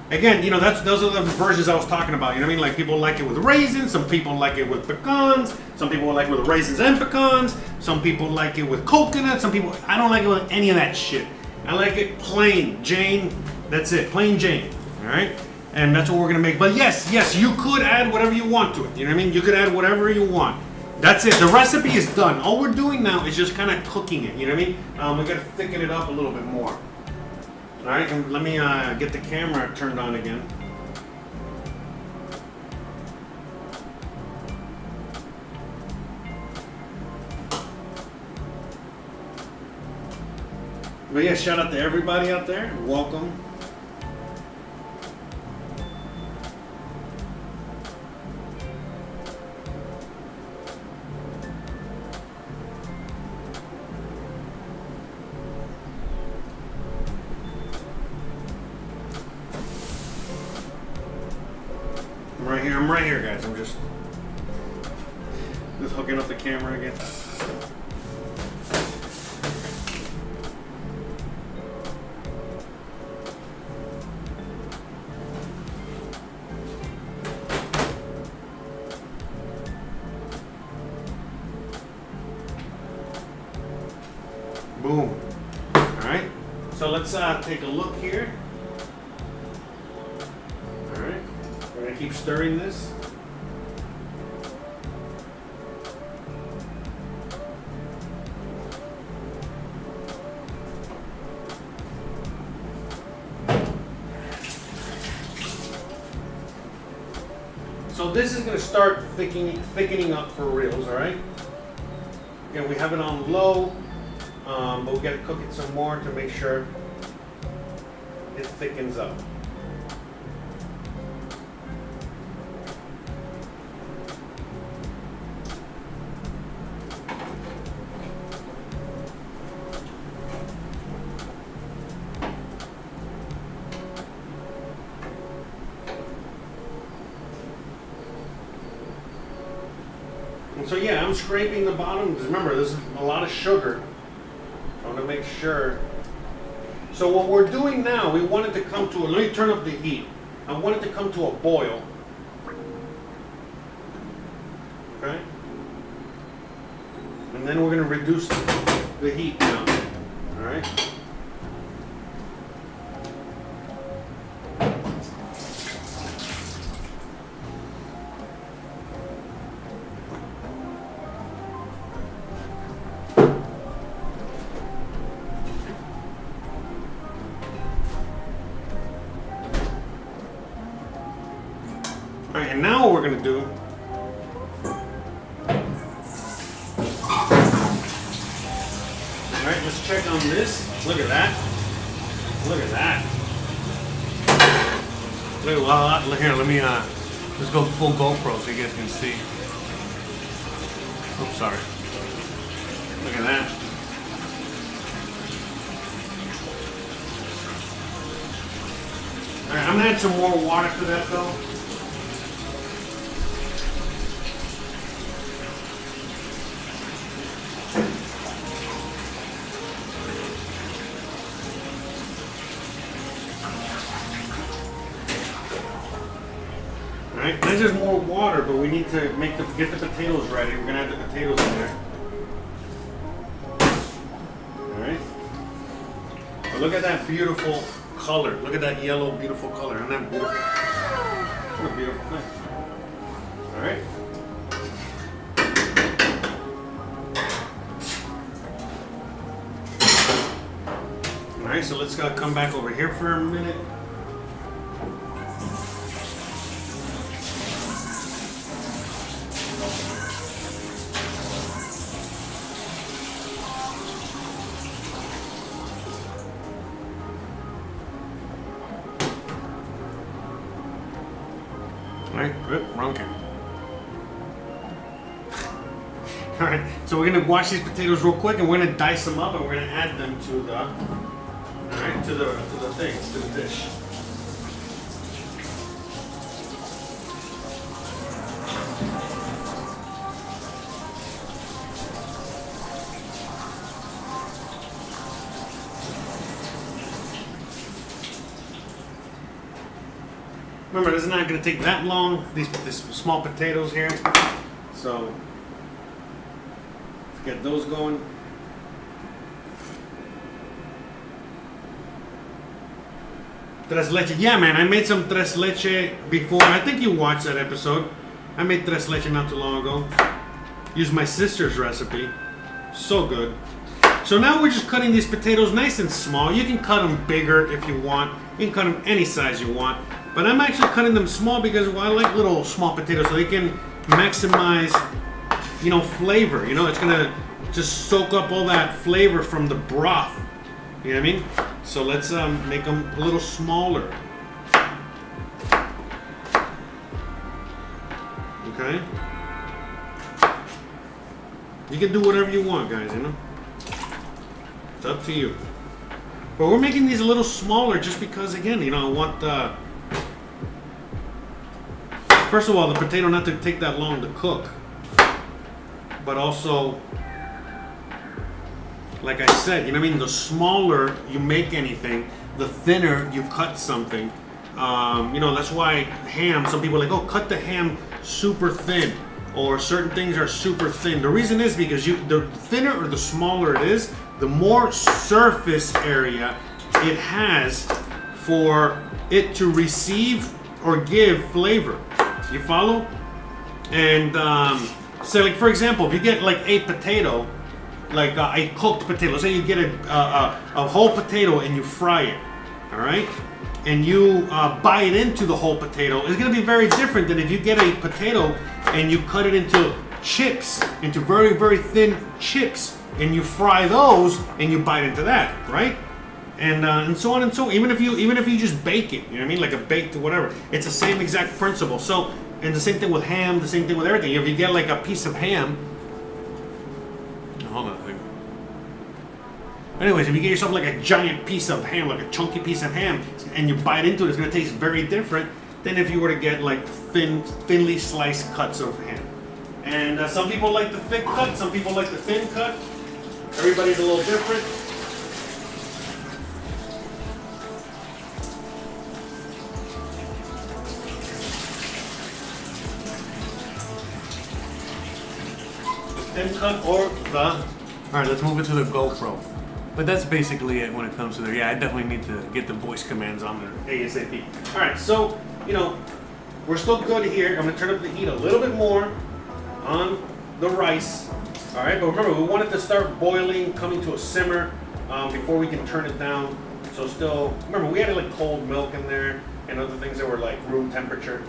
Again, you know, that's those are the versions I was talking about. You know what I mean? Like people like it with raisins, some people like it with pecans, some people like it with raisins and pecans, some people like it with coconut, some people. I don't like it with any of that shit. I like it plain Jane. That's it, plain Jane. All right, and that's what we're gonna make. But yes, yes, you could add whatever you want to it. You know what I mean? You could add whatever you want. That's it. The recipe is done. All we're doing now is just kind of cooking it. You know what I mean? Um, we got to thicken it up a little bit more. All right, and let me uh, get the camera turned on again. But yeah, shout out to everybody out there. Welcome. Right here, I'm right here, guys. I'm just just hooking up the camera again. Boom. All right. So let's uh, take a look here. Keep stirring this. So this is going to start thickening, thickening up for reals, all right? Again, we have it on low, um, but we got to cook it some more to make sure it thickens up. So yeah, I'm scraping the bottom. Remember, there's a lot of sugar. I want to make sure. So what we're doing now, we want it to come to a, let me turn up the heat. I want it to come to a boil. Okay? And then we're going to reduce the heat now. All right? And now what we're going to do, all right, let's check on this. Look at that. Look at that. Look, well, here, let me, uh, let's go full GoPro so you guys can see. Oops, sorry. Look at that. All right, I'm going to add some more water to that, though. This is more water, but we need to make the get the potatoes ready. We're gonna add the potatoes in there. All right. But look at that beautiful color. Look at that yellow, beautiful color. Isn't that beautiful? What a beautiful thing. All right. All right. So let's uh, come back over here for a minute. Right, Oop, wrong camera. All right, so we're gonna wash these potatoes real quick, and we're gonna dice them up, and we're gonna add them to the, all right, to the to the things, to the dish. Remember, this is not going to take that long, these, these small potatoes here, so let's get those going. Tres leche, yeah man, I made some tres leche before, I think you watched that episode. I made tres leche not too long ago, used my sister's recipe, so good. So now we're just cutting these potatoes nice and small. You can cut them bigger if you want, you can cut them any size you want. But I'm actually cutting them small because, well, I like little small potatoes so they can maximize, you know, flavor. You know, it's gonna just soak up all that flavor from the broth. You know what I mean? So let's um, make them a little smaller. Okay? You can do whatever you want, guys, you know? It's up to you. But we're making these a little smaller just because, again, you know, I want the... First of all, the potato not to take that long to cook, but also, like I said, you know what I mean, the smaller you make anything, the thinner you cut something. Um, you know, that's why ham, some people are like, oh, cut the ham super thin, or certain things are super thin. The reason is because you, the thinner or the smaller it is, the more surface area it has for it to receive or give flavor. You follow? And um, so, like, for example, if you get like a potato, like uh, a cooked potato, say you get a, a, a whole potato and you fry it, all right? and you uh, buy it into the whole potato, it's going to be very different than if you get a potato and you cut it into chips, into very, very thin chips, and you fry those and you bite into that, right? And uh, and so on and so on. Even if you even if you just bake it, you know what I mean, like a baked or whatever, it's the same exact principle. So, and the same thing with ham, the same thing with everything. If you get like a piece of ham, hold on a second. Anyways, if you get yourself like a giant piece of ham, like a chunky piece of ham, and you bite into it, it's going to taste very different than if you were to get like thin, thinly sliced cuts of ham. And uh, some people like the thick cut, some people like the thin cut. Everybody's a little different. Thin cut or the... All right, let's move it to the GoPro. But that's basically it when it comes to there. Yeah, I definitely need to get the voice commands on there ASAP. All right, so, you know, we're still good here. I'm gonna turn up the heat a little bit more on the rice. All right, but remember, we want it to start boiling, coming to a simmer um, before we can turn it down. So still, remember, we had like cold milk in there and other things that were like room temperature.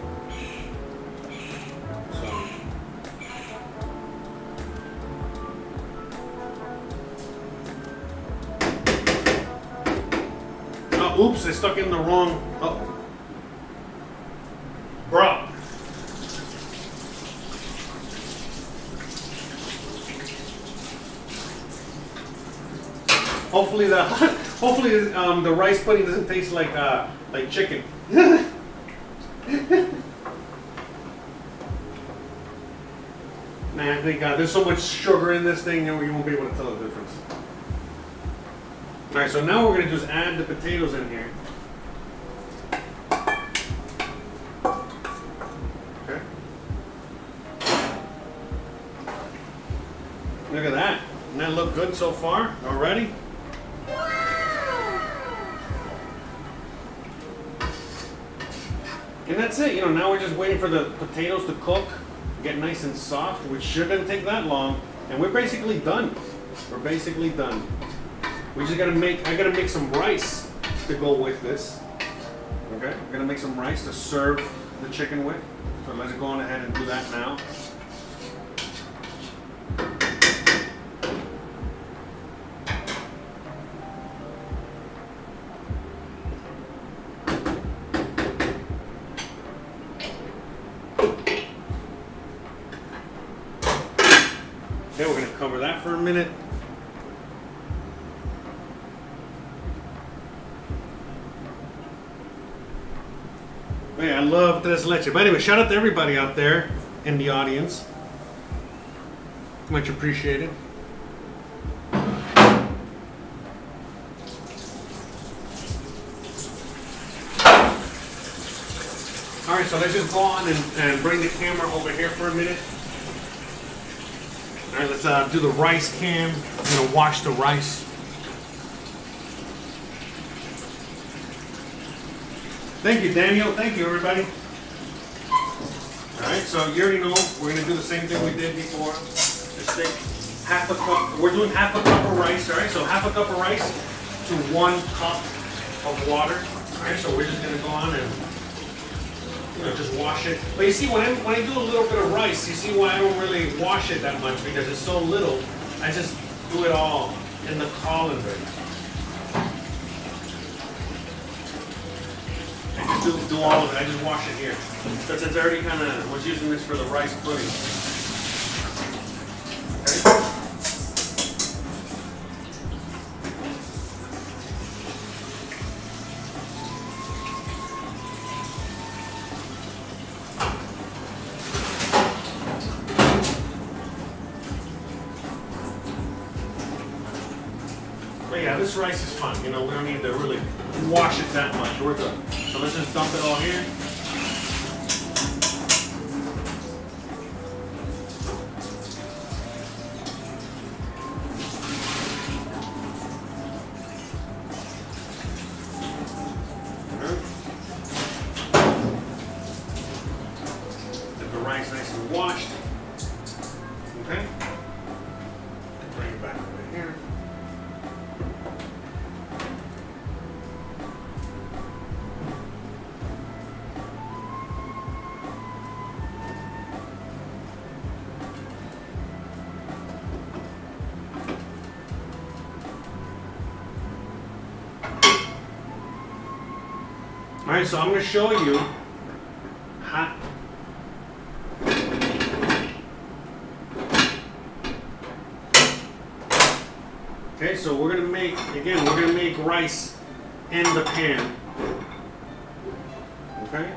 Oops, I stuck in the wrong, uh-oh. Bro. Hopefully the, hopefully um, the rice pudding doesn't taste like, uh, like chicken. Nah, I think uh, there's so much sugar in this thing, you know, you won't be able to tell the difference. All right, so now what we're gonna do is add the potatoes in here. Okay. Look at that. Doesn't that look good so far already? And that's it. You know, now we're just waiting for the potatoes to cook, get nice and soft, which shouldn't take that long. And we're basically done. We're basically done. We just gotta make, I gotta make some rice to go with this. Okay, I'm gonna make some rice to serve the chicken with. So let's go on ahead and do that now. Okay, we're gonna cover that for a minute. I love this leche. But anyway, shout out to everybody out there in the audience. Much appreciated. All right, so let's just go on and, and bring the camera over here for a minute. All right, let's uh, do the rice cam. I'm gonna wash the rice. Thank you, Daniel. Thank you, everybody. All right, so you already know we're going to do the same thing we did before. Just take half a cup. We're doing half a cup of rice, all right? So half a cup of rice to one cup of water. All right, so we're just going to go on and, you know, just wash it. But you see, when I, when I do a little bit of rice, you see why I don't really wash it that much, because it's so little. I just do it all in the colander. Do, do all of it. I just wash it here. Because it's already kind of, I was using this for the rice pudding. Okay. But yeah, this rice is fun. You know, we don't need to really wash it that much. We're good. So let's just dump it all here. Get the rice nice and washed. Okay. Bring it back over here. All right, so I'm going to show you how. Okay, so we're going to make, again, we're going to make rice in the pan. Okay?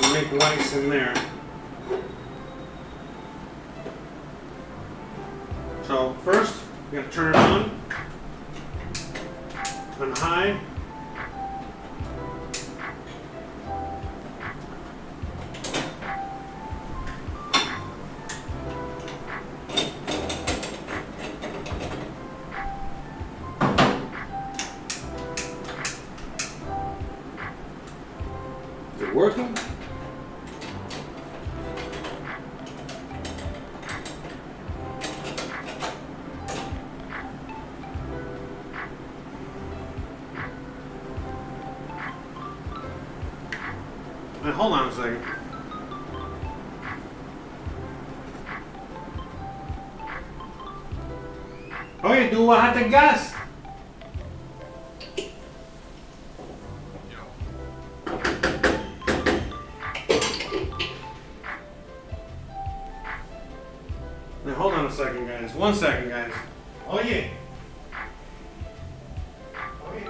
We'll make rice in there. So first, we're going to turn it on, on high. Working. Now, hold on a second. Okay, do I have to guess? Now hold on a second, guys. One second, guys. Oh yeah. Oh yeah.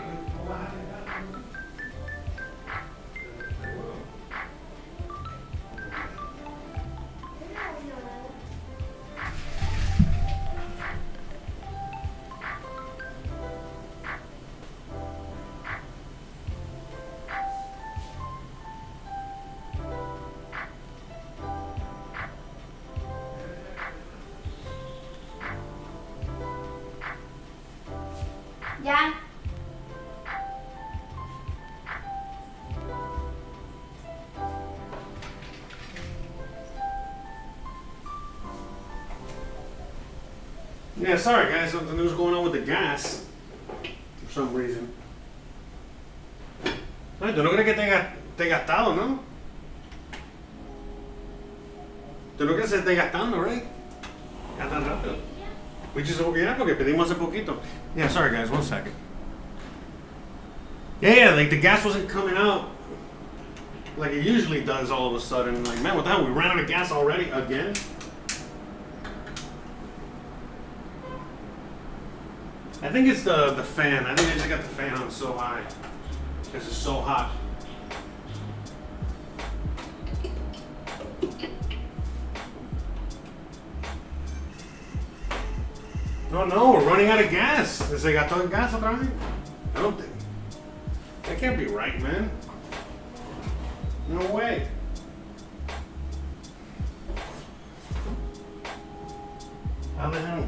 Yeah. Yeah, sorry guys, something was going on with the gas for some reason. Ay, tú no crees que te, te gastado, ¿no? Tú no crees que se esté gastando, right? Ya tan rápido. Which is okay, yeah, porque pedimos hace poquito. Yeah, sorry guys, one second. Yeah, yeah, like the gas wasn't coming out like it usually does all of a sudden. Like, man, what the hell? We ran out of gas already again? I think it's the, the fan. I think I just got the fan on so high because it's so hot. No, no, we're running out of gas. Se gastó el gas otra vez? I don't think. That can't be right, man. No way. How the hell?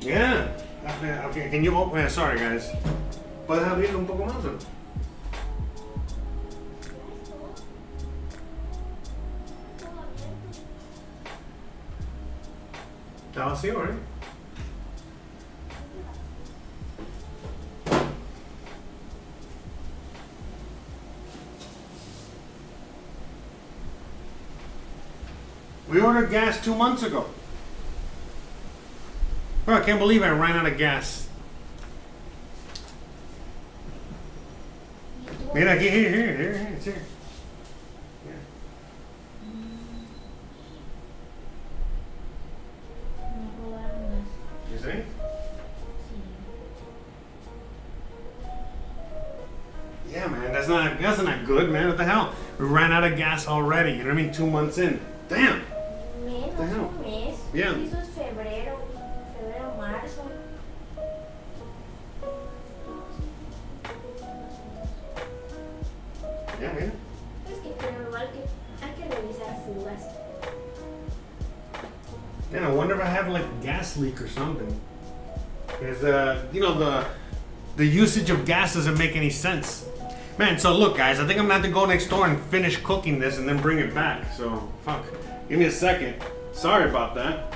Yeah. Okay, can you open it? Sorry, guys. ¿Puedes abrirlo un poco más? Está vacío, ¿eh? We ordered gas two months ago. Bro, I can't believe I ran out of gas. Mira, aquí, here, here, here, it's here. Yeah. You see? Yeah, man, that's not, that's not good, man. What the hell? We ran out of gas already, you know what I mean? Two months in. Damn! What the hell? Yeah. Yeah, yeah. Man, I wonder if I have like a gas leak or something. Because uh, you know, the the usage of gas doesn't make any sense. Man, so look, guys, I think I'm gonna have to go next door and finish cooking this and then bring it back. So fuck, give me a second. Sorry about that.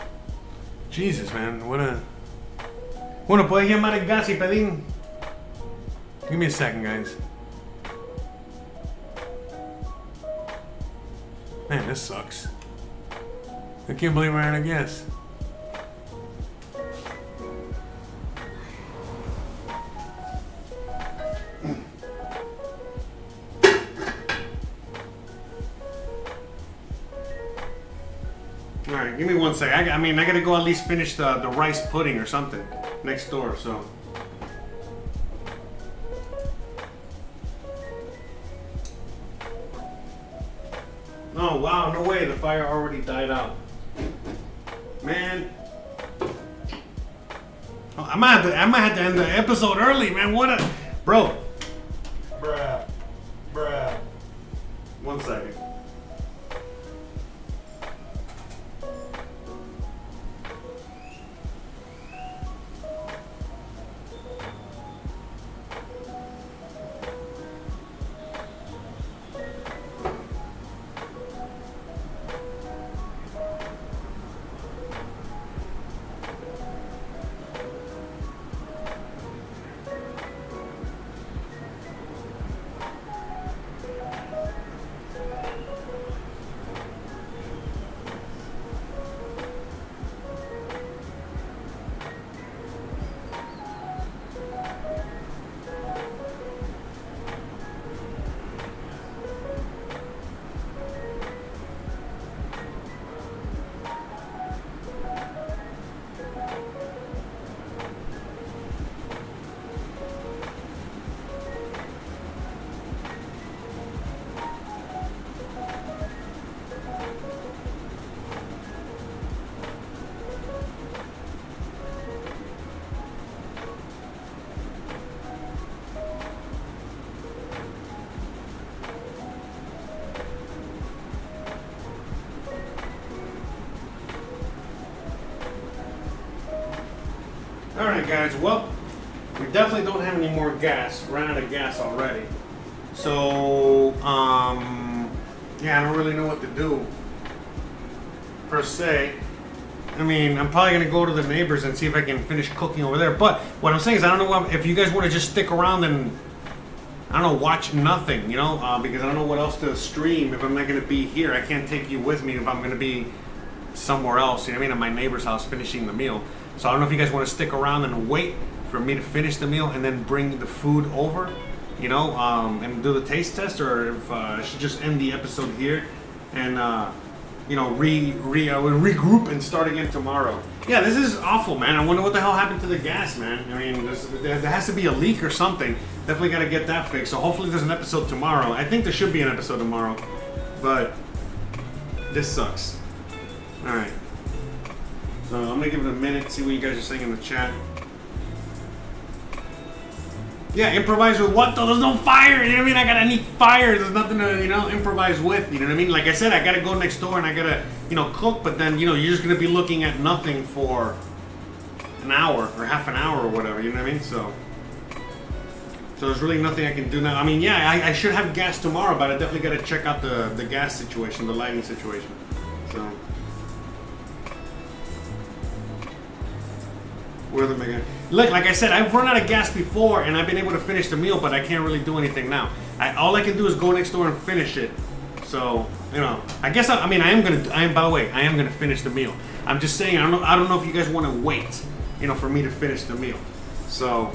Jesus, man, what a. Bueno, puedes llamar el gas y pedir. Give me a second, guys. Man, this sucks. I can't believe I had a guess. Alright, give me one sec. I, I mean, I gotta go at least finish the, the rice pudding or something next door, so. Oh, wow, no way. The fire already died out. Man. Oh, I, might have to, I might have to end the episode early, man. What a... Bro. Bruh. Bruh. One second. Alright guys, well, we definitely don't have any more gas. Ran out of gas already. So, um, yeah, I don't really know what to do, per se. I mean, I'm probably going to go to the neighbors and see if I can finish cooking over there. But what I'm saying is, I don't know if you guys want to just stick around and, I don't know, watch nothing, you know, uh, because I don't know what else to stream if I'm not going to be here. I can't take you with me if I'm going to be somewhere else, you know what I mean, at my neighbor's house finishing the meal. So I don't know if you guys want to stick around and wait for me to finish the meal and then bring the food over, you know, um, and do the taste test, or if uh, I should just end the episode here and, uh, you know, re, re, uh, regroup and start again tomorrow. Yeah, this is awful, man. I wonder what the hell happened to the gas, man. I mean, there has to be a leak or something. Definitely got to get that fixed. So hopefully there's an episode tomorrow. I think there should be an episode tomorrow, but this sucks. All right. So I'm gonna give it a minute, see what you guys are saying in the chat. Yeah, improvise with what though? There's no fire, you know what I mean? I gotta need fire. There's nothing to, you know, improvise with, you know what I mean? Like I said, I gotta go next door and I gotta, you know, cook, but then, you know, you're just gonna be looking at nothing for an hour or half an hour or whatever, you know what I mean? So, so there's really nothing I can do now. I mean, yeah, I, I should have gas tomorrow, but I definitely gotta check out the, the gas situation, the lighting situation, so. Where am I going? Look, like I said, I've run out of gas before and I've been able to finish the meal, but I can't really do anything now. I, all I can do is go next door and finish it. So, you know, I guess, I, I mean, I am going to, I am, by the way, I am going to finish the meal. I'm just saying, I don't know, I don't know if you guys want to wait, you know, for me to finish the meal. So,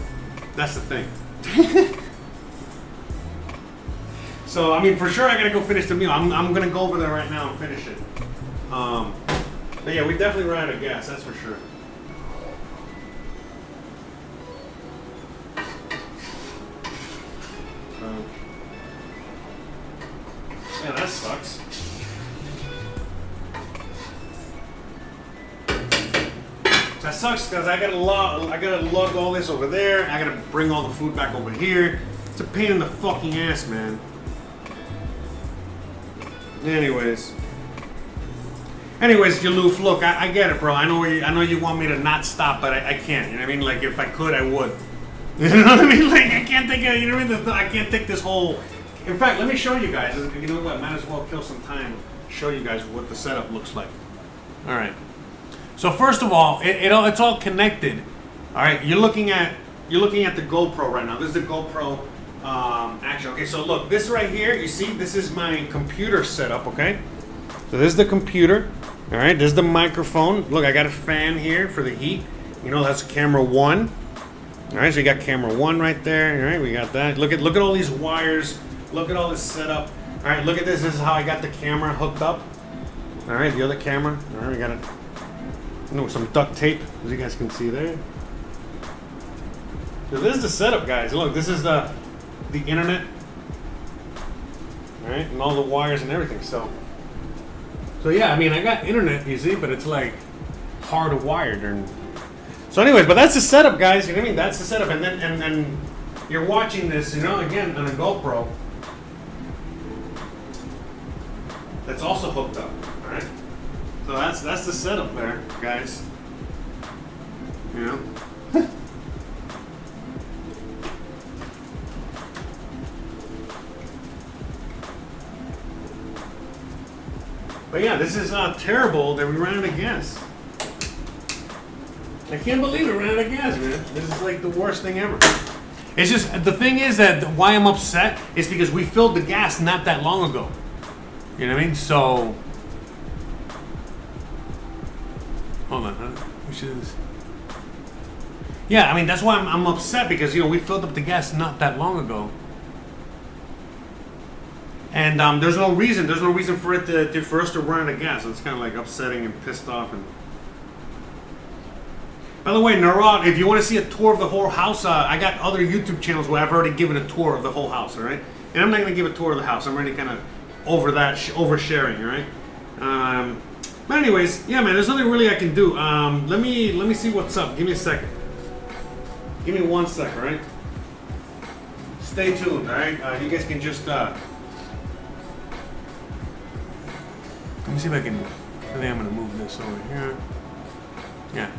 that's the thing. So, I mean, for sure I got to go finish the meal. I'm, I'm going to go over there right now and finish it. Um, but yeah, we definitely ran out of gas, that's for sure. Yeah, that sucks. That sucks because I gotta lug, I gotta lug all this over there. I gotta bring all the food back over here. It's a pain in the fucking ass, man. Anyways, anyways, Jaloof, look, I, I get it, bro. I know, you, I know you want me to not stop, but I, I can't. You know what I mean? Like, if I could, I would. You know what I mean? Like, I can't take it. You know what I mean? I can't take this whole. In fact, let me show you guys. You know what? Might as well kill some time. Show you guys what the setup looks like. All right. So first of all, it, it all, it's all connected. All right. You're looking at you're looking at the GoPro right now. This is the GoPro um, action. Okay. So look, this right here. You see, this is my computer setup. Okay. So this is the computer. All right, this is the microphone. Look, I got a fan here for the heat. You know, that's camera one. All right, so you got camera one right there. All right, we got that. Look at look at all these wires. Look at all this setup. All right, look at this. This is how I got the camera hooked up. All right, the other camera. All right, we got it. No, some duct tape, as you guys can see there. So this is the setup, guys. Look, this is the the internet. All right, and all the wires and everything. So, so yeah, I mean, I got internet, you see, but it's like hardwired and. So anyways, but that's the setup, guys, you know what I mean? That's the setup, and then and, and you're watching this, you know, again, on a GoPro that's also hooked up, all right? So that's that's the setup there, guys, you know? But yeah, this is uh, terrible that we ran out of gas. I can't believe it, ran out of gas, man. This is like the worst thing ever. It's just, the thing is that why I'm upset is because we filled the gas not that long ago. You know what I mean? So, hold on, huh? Which is, yeah, I mean, that's why I'm, I'm upset because, you know, we filled up the gas not that long ago. And um, there's no reason, there's no reason for it to, to for us to run out of gas. So it's kind of like upsetting and pissed off and. By the way, Narod, if you want to see a tour of the whole house, uh, I got other YouTube channels where I've already given a tour of the whole house, all right? And I'm not going to give a tour of the house. I'm already kind of over that, sh oversharing, all right? Um, but anyways, yeah, man, there's nothing really I can do. Um, let me let me see what's up. Give me a second. Give me one sec, all right? Stay tuned, all right? Uh, you guys can just... Uh... Let me see if I can... I think I'm going to move this over here. Yeah.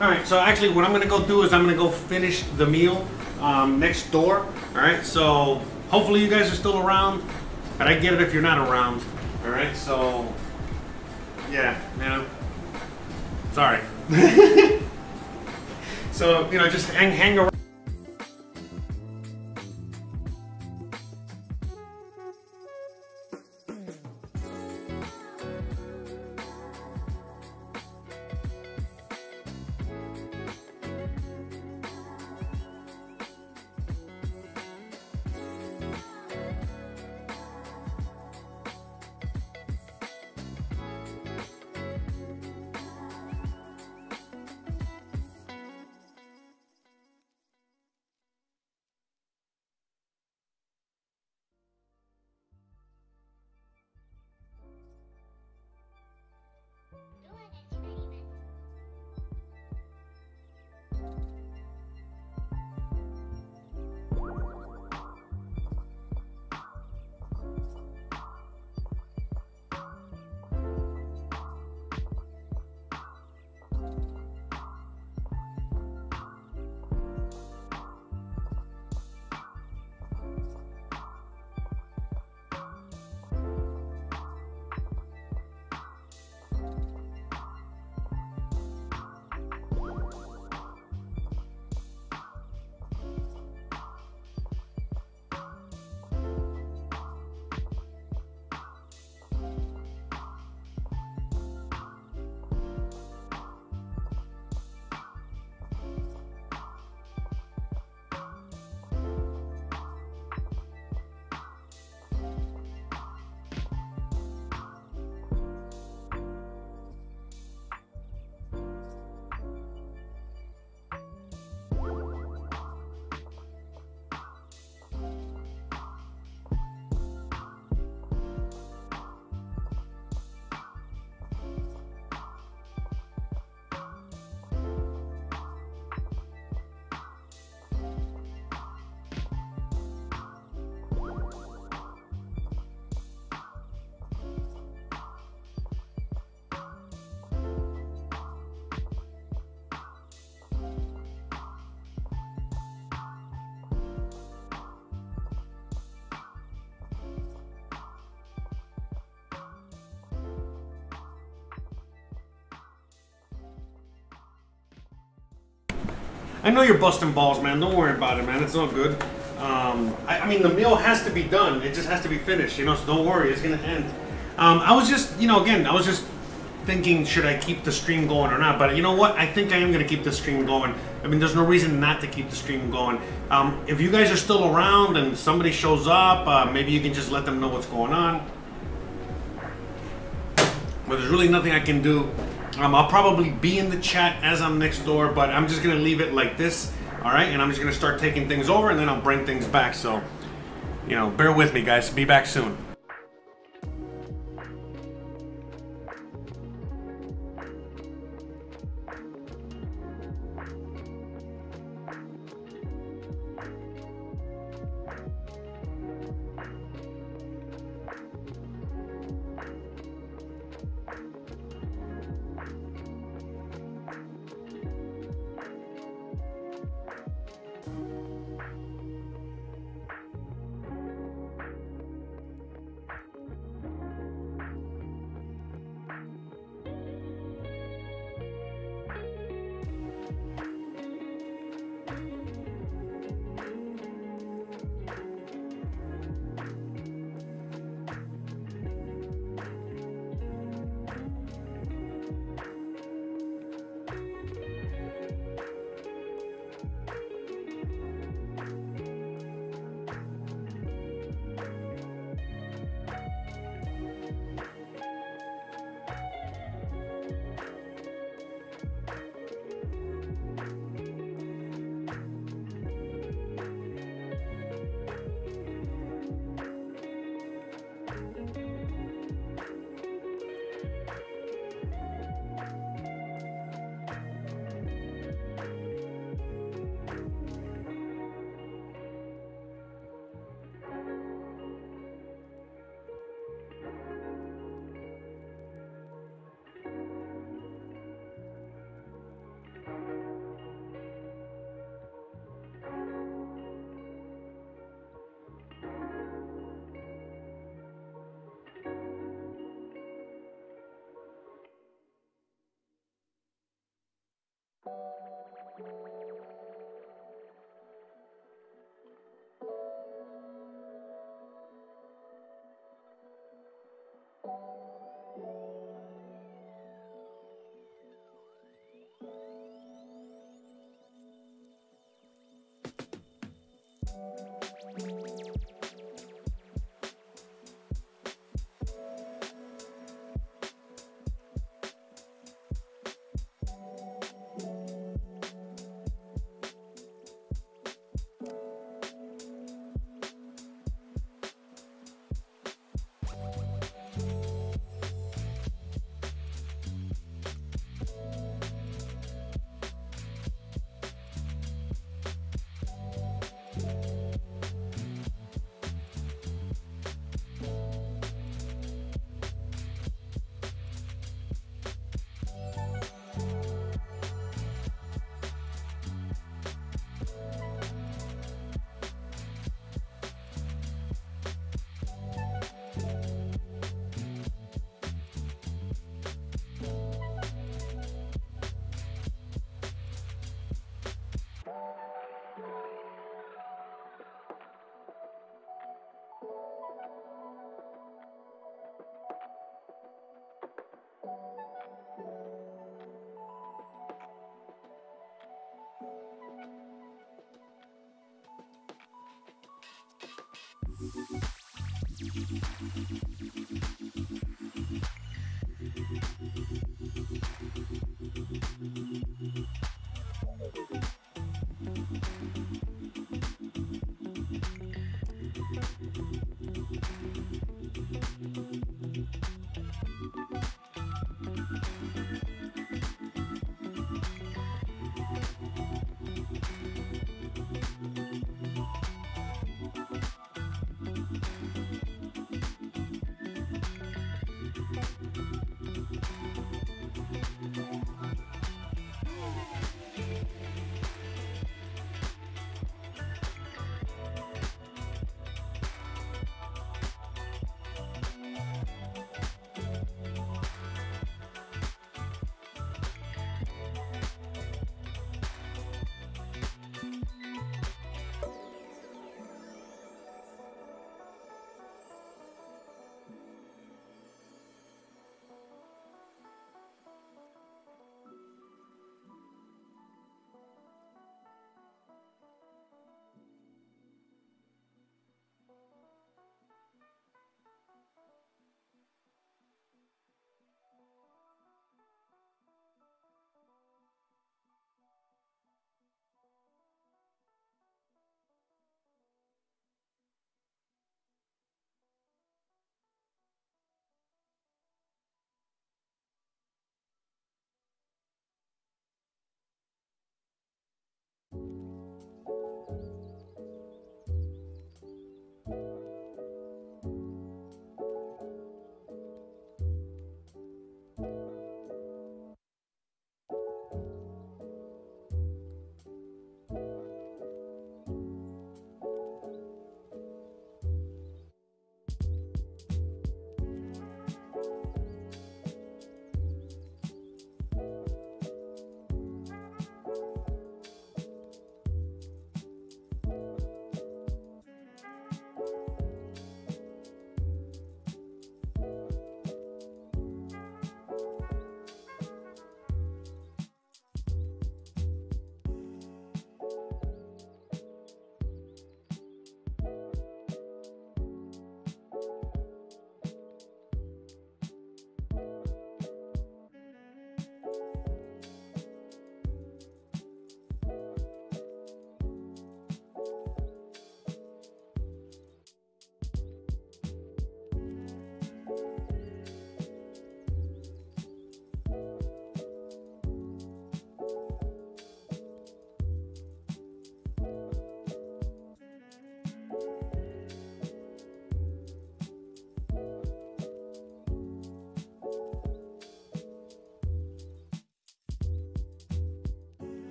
All right, so actually what I'm gonna go do is I'm gonna go finish the meal um, next door, all right? So hopefully you guys are still around, but I get it if you're not around, all right? So, yeah, you know, sorry. So, you know, just hang, hang around. I know you're busting balls, man. Don't worry about it, man. It's all good. Um, I, I mean, the meal has to be done. It just has to be finished, you know, so don't worry. It's going to end. Um, I was just, you know, again, I was just thinking, should I keep the stream going or not? But you know what? I think I am going to keep the stream going. I mean, there's no reason not to keep the stream going. Um, if you guys are still around and somebody shows up, uh, maybe you can just let them know what's going on. But there's really nothing I can do. Um, I'll probably be in the chat as I'm next door, but I'm just going to leave it like this. All right, and I'm just going to start taking things over, and then I'll bring things back. So, you know, bear with me, guys. Be back soon.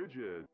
Rigid.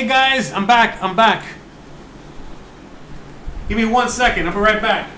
Hey guys, I'm back, I'm back. Give me one second, I'll be right back.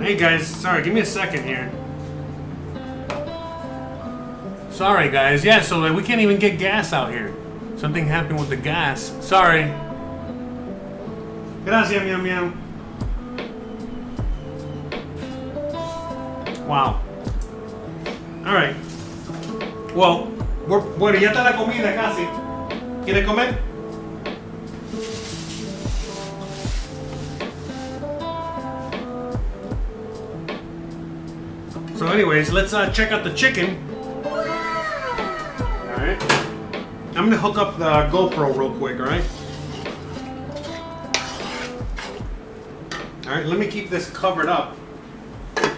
Hey guys, sorry, give me a second here. Sorry guys, yeah, so like, we can't even get gas out here. Something happened with the gas. Sorry. Gracias, meow meow. Wow. Alright. Well, we're, bueno, ya está la comida casi. ¿Quieres comer? So anyways, let's uh, check out the chicken. Alright. I'm gonna hook up the GoPro real quick, alright? Alright, let me keep this covered up. I'm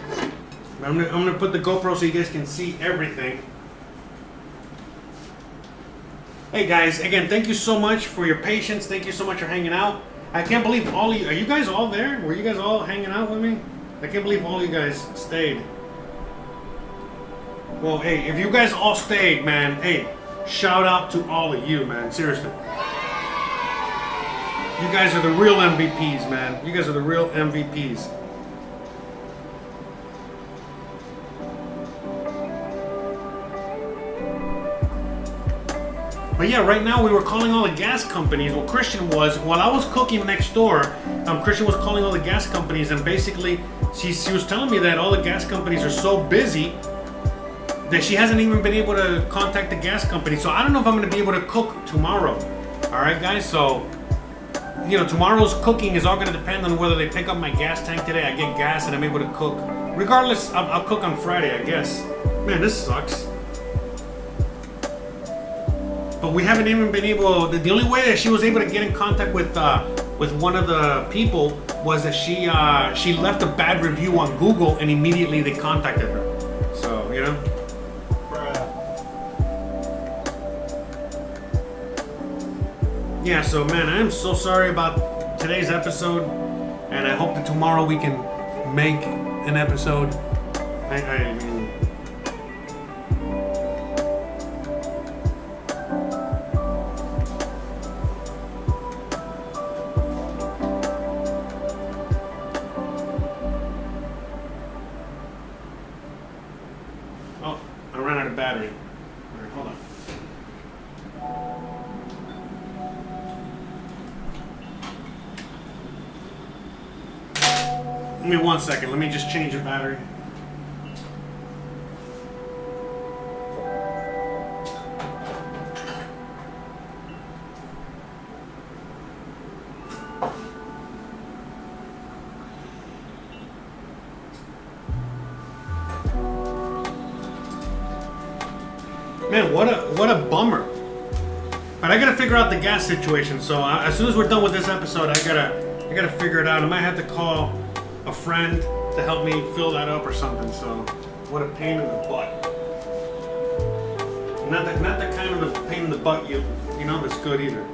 gonna, I'm gonna put the GoPro so you guys can see everything. Hey guys, again, thank you so much for your patience. Thank you so much for hanging out. I can't believe all of you, are you guys all there? Were you guys all hanging out with me? I can't believe all you guys stayed. Well, hey, if you guys all stayed, man, hey, shout out to all of you, man, seriously. You guys are the real M V Ps, man. You guys are the real M V Ps. But yeah, right now we were calling all the gas companies. Well, Christian was, while I was cooking next door, um, Christian was calling all the gas companies and basically She, she was telling me that all the gas companies are so busy that she hasn't even been able to contact the gas company. So I don't know if I'm gonna be able to cook tomorrow. All right, guys, so, you know, tomorrow's cooking is all gonna depend on whether they pick up my gas tank today, I get gas, and I'm able to cook. Regardless, I'll, I'll cook on Friday, I guess. Man, this sucks. But we haven't even been able, the, the only way that she was able to get in contact with uh, with one of the people was that she uh, she left a bad review on Google and immediately they contacted her. So, you know. Yeah, so man, I am so sorry about today's episode, and I hope that tomorrow we can make an episode. I, I, I mean, oh, I ran out of battery. All right, hold on. Give me one second, let me just change the battery. Man, what a what a bummer. But I gotta figure out the gas situation, so I, as soon as we're done with this episode, I gotta I gotta figure it out. I might have to call a friend to help me fill that up or something. So what a pain in the butt. Not that, not that kind of a pain in the butt you you know that's good either.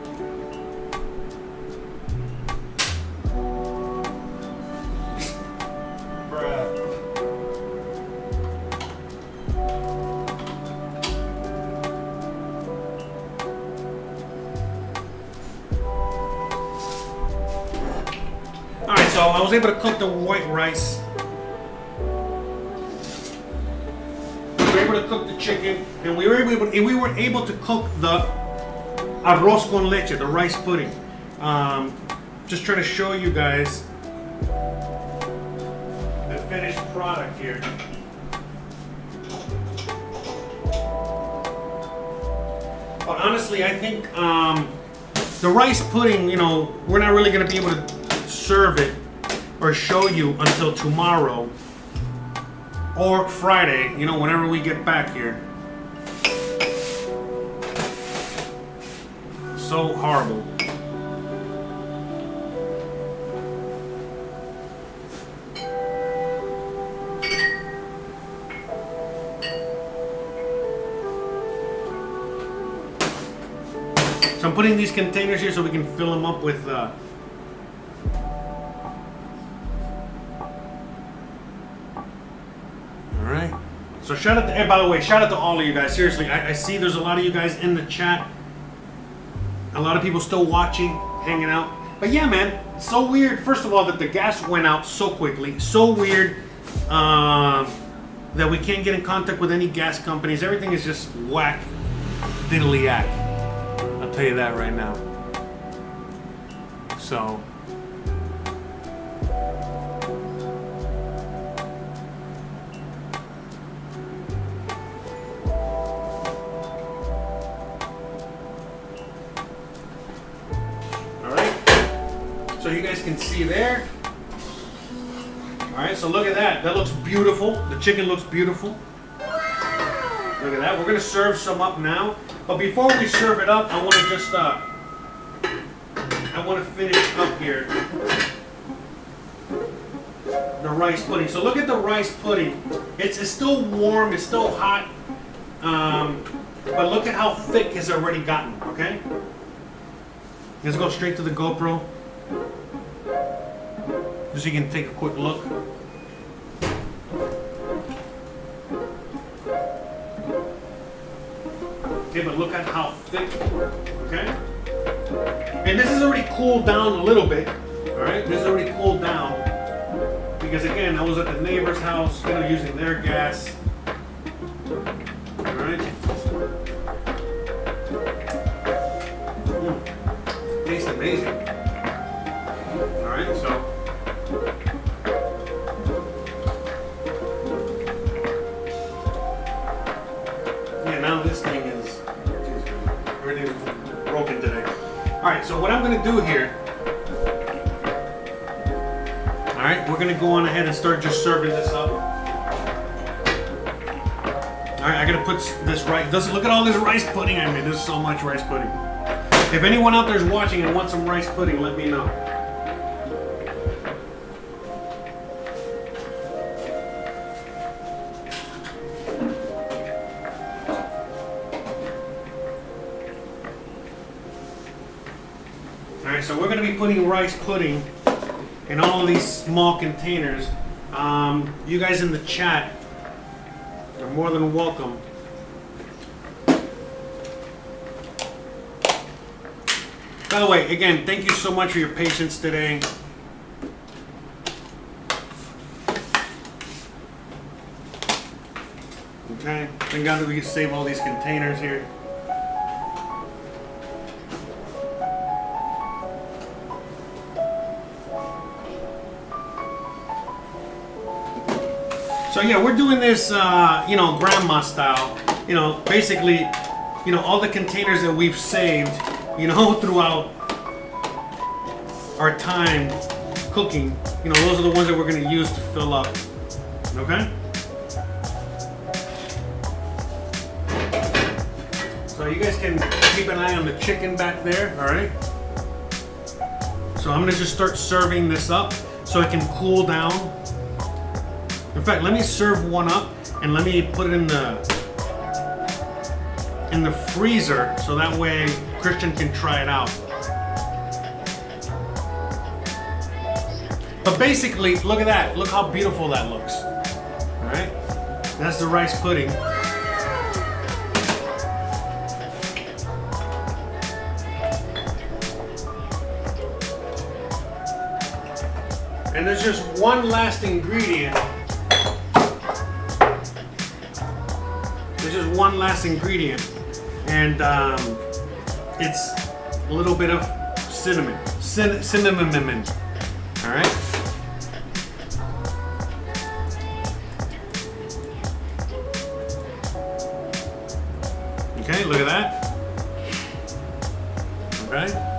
So I was able to cook the white rice. We were able to cook the chicken, and we were able, and we were able to cook the arroz con leche, the rice pudding. Um, just trying to show you guys the finished product here. But honestly, I think um, the rice pudding, you know, we're not really going to be able to serve it or show you until tomorrow or Friday, you know, whenever we get back here. So horrible. So I'm putting these containers here so we can fill them up with uh, So shout out to, and by the way, shout out to all of you guys. Seriously, I, I see there's a lot of you guys in the chat. A lot of people still watching, hanging out. But yeah, man, it's so weird. First of all, that the gas went out so quickly. So weird uh, that we can't get in contact with any gas companies. Everything is just whack, diddly-ack. I'll tell you that right now. So... So you guys can see there. All right, so look at that. That looks beautiful. The chicken looks beautiful. Look at that. We're gonna serve some up now. But before we serve it up, I wanna just, uh, I wanna finish up here the rice pudding. So look at the rice pudding. It's, it's still warm, it's still hot. Um, but look at how thick it's already gotten, okay? Let's go straight to the GoPro. So you can take a quick look. Okay, but look at how thick, okay? And this is already cooled down a little bit, all right? This is already cooled down because, again, I was at the neighbor's house, you know, using their gas, all right? Mm, tastes amazing, all right? So. this thing is really broken today. Alright, so what I'm going to do here, alright, we're going to go on ahead and start just serving this up. Alright, I got to put this rice, this, look at all this rice pudding I made, there's so much rice pudding. If anyone out there is watching and wants some rice pudding, let me know. So we're going to be putting rice pudding in all of these small containers. Um, you guys in the chat are more than welcome . By the way, again, thank you so much for your patience today. Okay, thank God that we can save all these containers here. So yeah, we're doing this, uh, you know, grandma style. You know, basically, you know, all the containers that we've saved, you know, throughout our time cooking, you know, those are the ones that we're gonna use to fill up. Okay? So you guys can keep an eye on the chicken back there, all right? So I'm gonna just start serving this up so it can cool down. In fact, let me serve one up and let me put it in the in the freezer so that way Christian can try it out. But basically, look at that. Look how beautiful that looks. All right? That's the rice pudding. And there's just one last ingredient. There's just one last ingredient, and um, it's a little bit of cinnamon. Cin cinnamon, cinnamon. All right. Okay, look at that. Okay.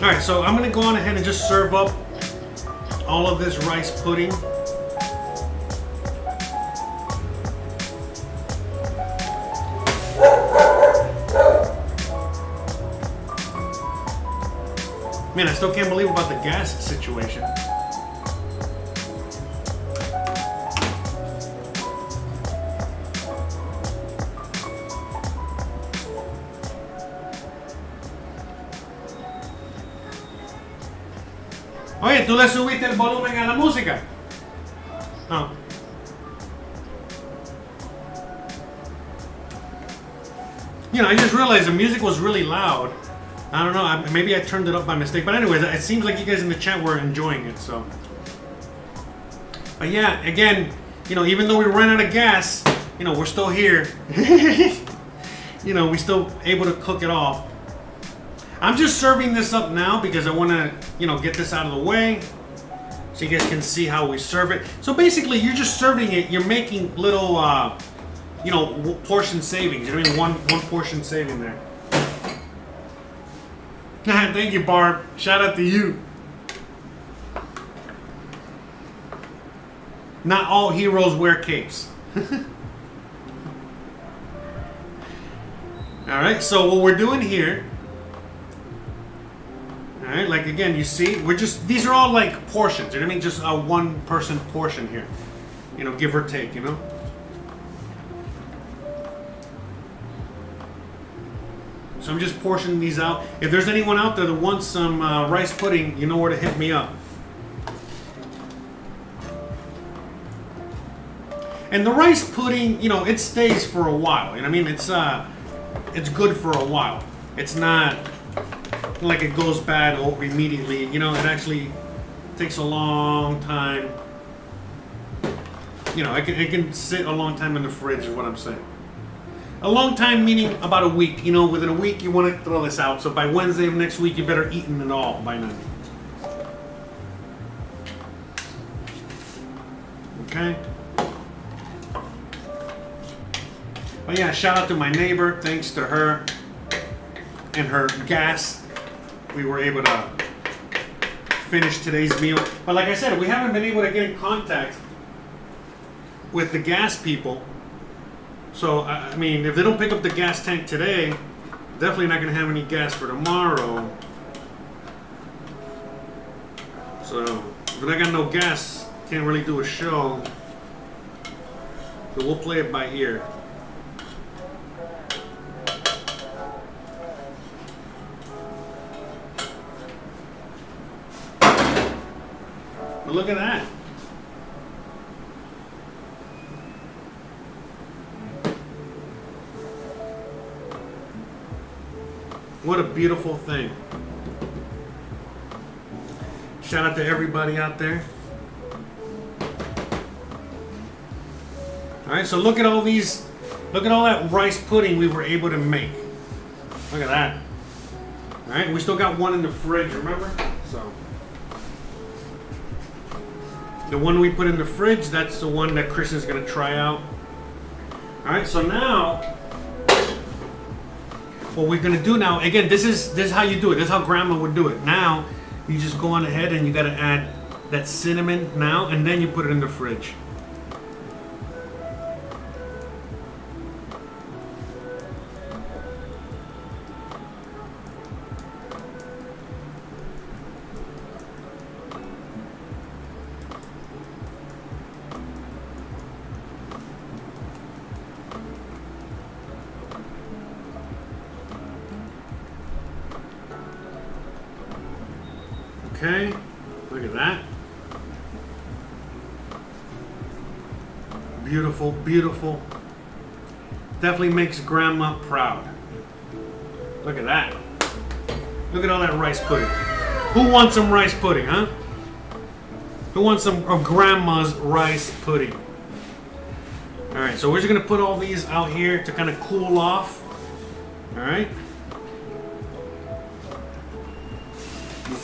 Alright, so I'm going to go on ahead and just serve up all of this rice pudding. Man, I still can't believe about the gas situation. Oye, tú le subiste el volumen a la música. No. You know, I just realized the music was really loud. I don't know, I, maybe I turned it up by mistake. But anyways, it seems like you guys in the chat were enjoying it, so. But yeah, again, you know, even though we ran out of gas, you know, we're still here. You know, we're still able to cook it all. I'm just serving this up now because I want to, you know, get this out of the way so you guys can see how we serve it. So basically, you're just serving it. You're making little, uh, you know, portion savings. You know what I mean? One, one portion saving there. Thank you, Barb. Shout out to you. Not all heroes wear capes. All right, so what we're doing here... All right, like again, you see, we're just, these are all like portions, you know what I mean? Just a one person portion here, you know, give or take, you know? So I'm just portioning these out. If there's anyone out there that wants some uh, rice pudding, you know where to hit me up. And the rice pudding, you know, it stays for a while. You know what I mean? It's uh, it's good for a while. It's not like it goes bad immediately. You know, it actually takes a long time. You know, it can, it can sit a long time in the fridge is what I'm saying. A long time meaning about a week. You know, within a week you want to throw this out. So by Wednesday of next week, you better eaten it all by now. Okay. But yeah, shout out to my neighbor. Thanks to her and her gas, we were able to finish today's meal. But like I said, we haven't been able to get in contact with the gas people. So, I mean, if they don't pick up the gas tank today, definitely not going to have any gas for tomorrow. So, if I got no gas, can't really do a show. So we'll play it by ear. But look at that. What a beautiful thing. Shout out to everybody out there. All right, so look at all these, look at all that rice pudding we were able to make. Look at that. All right, we still got one in the fridge, remember? So the one we put in the fridge, that's the one that Chris is gonna try out. All right, so now, what we're gonna do now, again, this is this is how you do it. This is how grandma would do it. Now you just go on ahead and you gotta add that cinnamon now, and then you put it in the fridge. Okay, look at that. Beautiful, beautiful. Definitely makes grandma proud. Look at that. Look at all that rice pudding. Who wants some rice pudding, huh? Who wants some of grandma's rice pudding? All right, so we're just gonna put all these out here to kind of cool off, all right?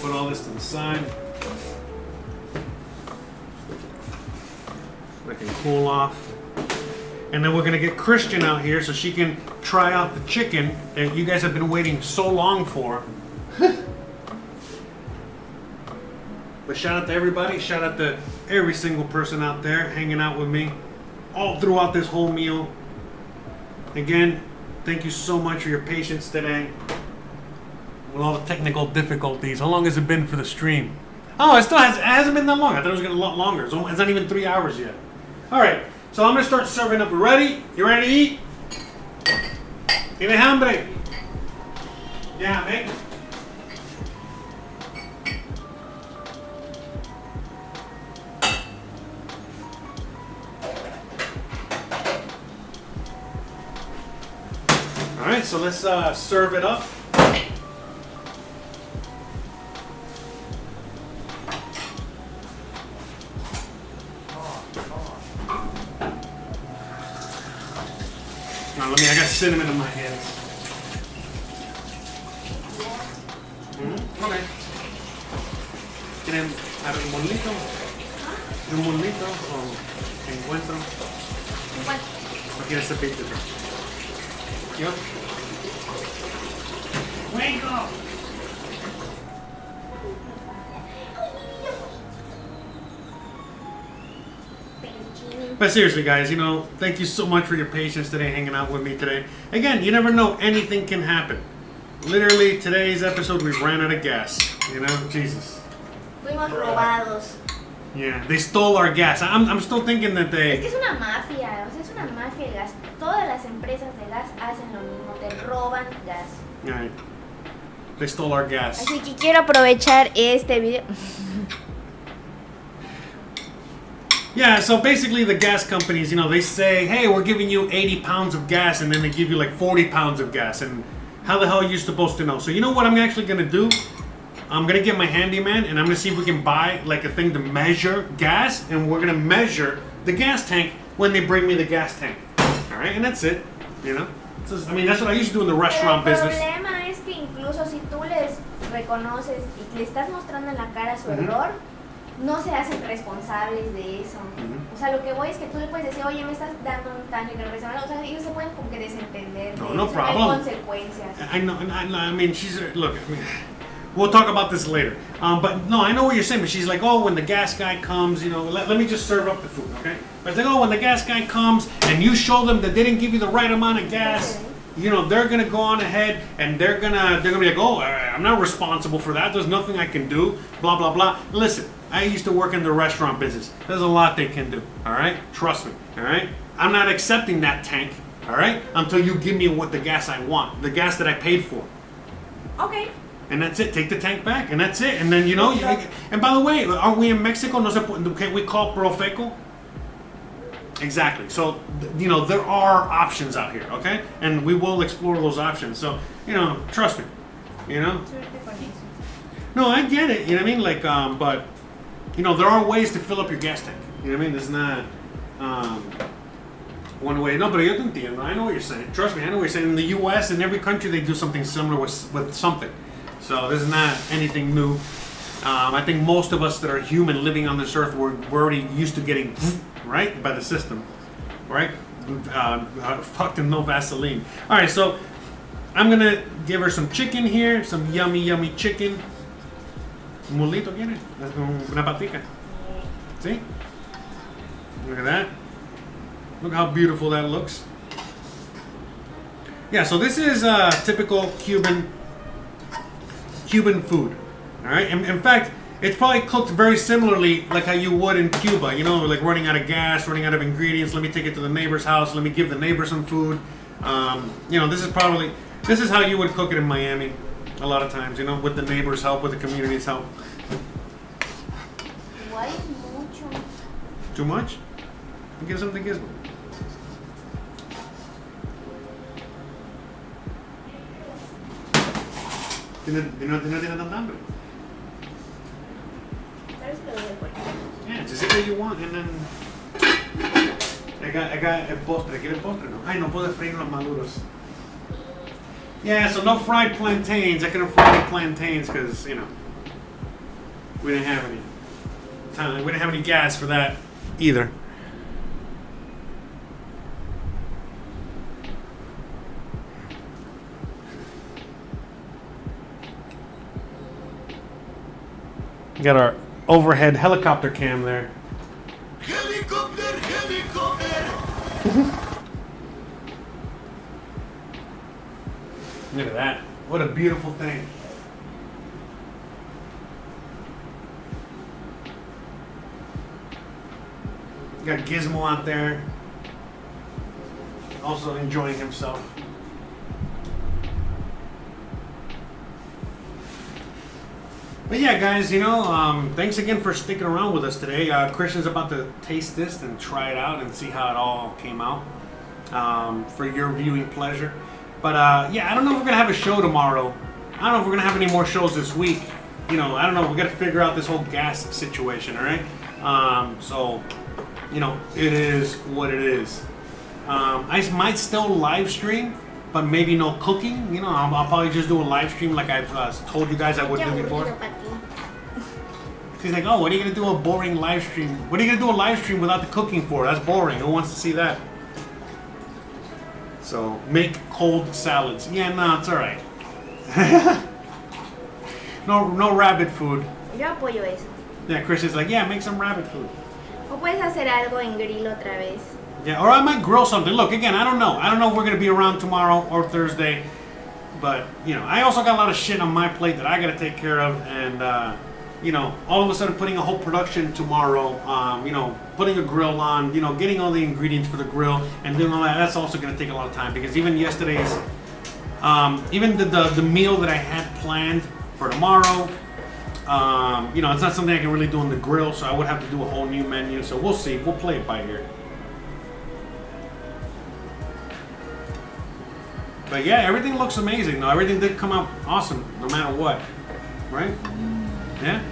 Put all this to the side. So I can cool off. And then we're gonna get Christian out here so she can try out the chicken that you guys have been waiting so long for. But shout out to everybody. Shout out to every single person out there hanging out with me all throughout this whole meal. Again, thank you so much for your patience today. With all the technical difficulties. How long has it been for the stream? Oh, it still has, it hasn't been that long. I thought it was going to be a lot longer. It's not even three hours yet. All right, so I'm going to start serving up. Ready? You ready to eat? Tiene hambre? Yeah, man. All right, so let's uh, serve it up. Cinnamon in my hands. Mm-hmm. Okay. ¿Quieren un molito? ¿Un molito o encuentro? Encuentro. ¿O quieres hacer pizza? ¿Yo? ¡Fuego! But seriously, guys, you know, thank you so much for your patience today, hanging out with me today. Again, you never know. Anything can happen. Literally, today's episode, we ran out of gas. You know? Jesus. Fuimos robados. Yeah, they stole our gas. I'm, I'm still thinking that they... Es que es una mafia. O sea, es una mafia el gas. Todas las empresas de gas hacen lo mismo. Te roban gas. All right. They stole our gas. Así que quiero aprovechar este video... Yeah, so basically the gas companies, you know, they say, hey, we're giving you eighty pounds of gas, and then they give you like forty pounds of gas, and how the hell are you supposed to know? So you know what I'm actually going to do? I'm going to get my handyman, and I'm going to see if we can buy like a thing to measure gas, and we're going to measure the gas tank when they bring me the gas tank. All right, and that's it, you know? So, I mean, that's what I used to do in the restaurant business. Incluso si tú les reconoces y le estás mostrando en la cara su error, no se hacen responsables de eso. O sea, lo que voy es que tú le puedes decir, oye, me estás dando un daño irreversible. O sea, ellos se pueden como que desentender. No, no problem. Hay consecuencias. I know, I know. I mean, she's look. I mean, we'll talk about this later. Um, but no, I know what you're saying. But she's like, oh, when the gas guy comes, you know, let, let me just serve up the food, okay? But it's like, oh, when the gas guy comes and you show them that they didn't give you the right amount of gas. Okay. You know, they're gonna go on ahead and they're gonna they're gonna be like, oh, I'm not responsible for that. There's nothing I can do. Blah blah blah. Listen, I used to work in the restaurant business. There's a lot they can do. All right, trust me. All right, I'm not accepting that tank. All right, until you give me what the gas I want, the gas that I paid for. Okay. And that's it. Take the tank back, and that's it. And then you know. You, and by the way, are we in Mexico? No, can we call Profeco? Exactly. So, you know, there are options out here, okay? And we will explore those options. So, you know, trust me, you know? No, I get it, you know what I mean? Like, um, but, you know, there are ways to fill up your gas tank. You know what I mean? It's not um, one way. No, but yo te entiendo. I know what you're saying. Trust me, I know what you're saying. In the U S and every country, they do something similar with, with something. So this is not anything new. Um, I think most of us that are human living on this earth, we're, we're already used to getting... right? By the system, right? Uh, uh, fucked in no Vaseline. All right, so I'm gonna give her some chicken here, some yummy, yummy chicken. Mulito, ¿quieres? Una patica. See? Look at that. Look how beautiful that looks. Yeah, so this is uh, typical Cuban Cuban food. All right, in, in fact, it's probably cooked very similarly like how you would in Cuba, you know, like running out of gas, running out of ingredients, let me take it to the neighbor's house, let me give the neighbor some food. Um, you know, this is probably, this is how you would cook it in Miami a lot of times, you know, with the neighbor's help, with the community's help. Why mucho? Too much? Give something Gizmo. Yeah, just eat what you want, and then I got I got a postre. ¿Quieres postre? No. Ay, no puedo freír los maduros. Yeah, so no fried plantains. I couldn't fry any plantains because you know we didn't have any time. We didn't have any gas for that either. We got our overhead helicopter cam there. Helicopter, helicopter. Look at that. What a beautiful thing. Got Gizmo out there, also enjoying himself. But yeah, guys, you know, um, thanks again for sticking around with us today. Uh, Christian's about to taste this and try it out and see how it all came out um, for your viewing pleasure. But uh, yeah, I don't know if we're going to have a show tomorrow. I don't know if we're going to have any more shows this week. You know, I don't know. We've got to figure out this whole gas situation, all right? Um, so, you know, it is what it is. Um, I might still live stream. But maybe no cooking, you know, I'll, I'll probably just do a live stream like I've uh, told you guys I would do before. She's like, oh, what are you going to do a boring live stream? What are you going to do a live stream without the cooking for? That's boring. Who wants to see that? So, make cold salads. Yeah, no, it's all right. no no rabbit food. Yo apoyo eso. Yeah, Chris is like, yeah, make some rabbit food. O puedes hacer algo en grill otra vez. Yeah, or I might grill something. Look, again, I don't know. I don't know if we're going to be around tomorrow or Thursday. But, you know, I also got a lot of shit on my plate that I got to take care of. And, uh, you know, all of a sudden putting a whole production tomorrow, um, you know, putting a grill on, you know, getting all the ingredients for the grill and doing all that, that's also going to take a lot of time. Because even yesterday's, um, even the, the, the meal that I had planned for tomorrow, Um, you know, it's not something I can really do on the grill, so I would have to do a whole new menu. So we'll see. We'll play it by ear. But yeah, everything looks amazing though. Everything did come out awesome, no matter what, right? Yeah.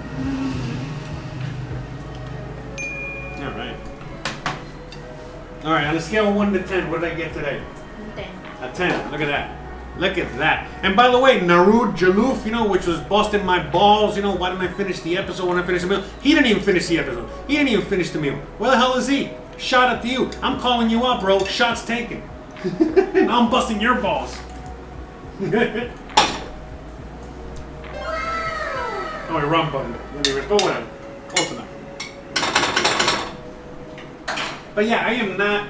All right. All right. On a scale of one to ten, what did I get today? Ten. A ten. Look at that. Look at that. And by the way, Narud Jaloof, you know, which was busting my balls, you know, why didn't I finish the episode when I finished the meal? He didn't even finish the episode. He didn't even finish the meal. Where the hell is he? Shot at you. I'm calling you out, bro. Shots taken. I'm busting your balls. Oh, wait, wrong button. But whatever. Close enough. But yeah, I am not,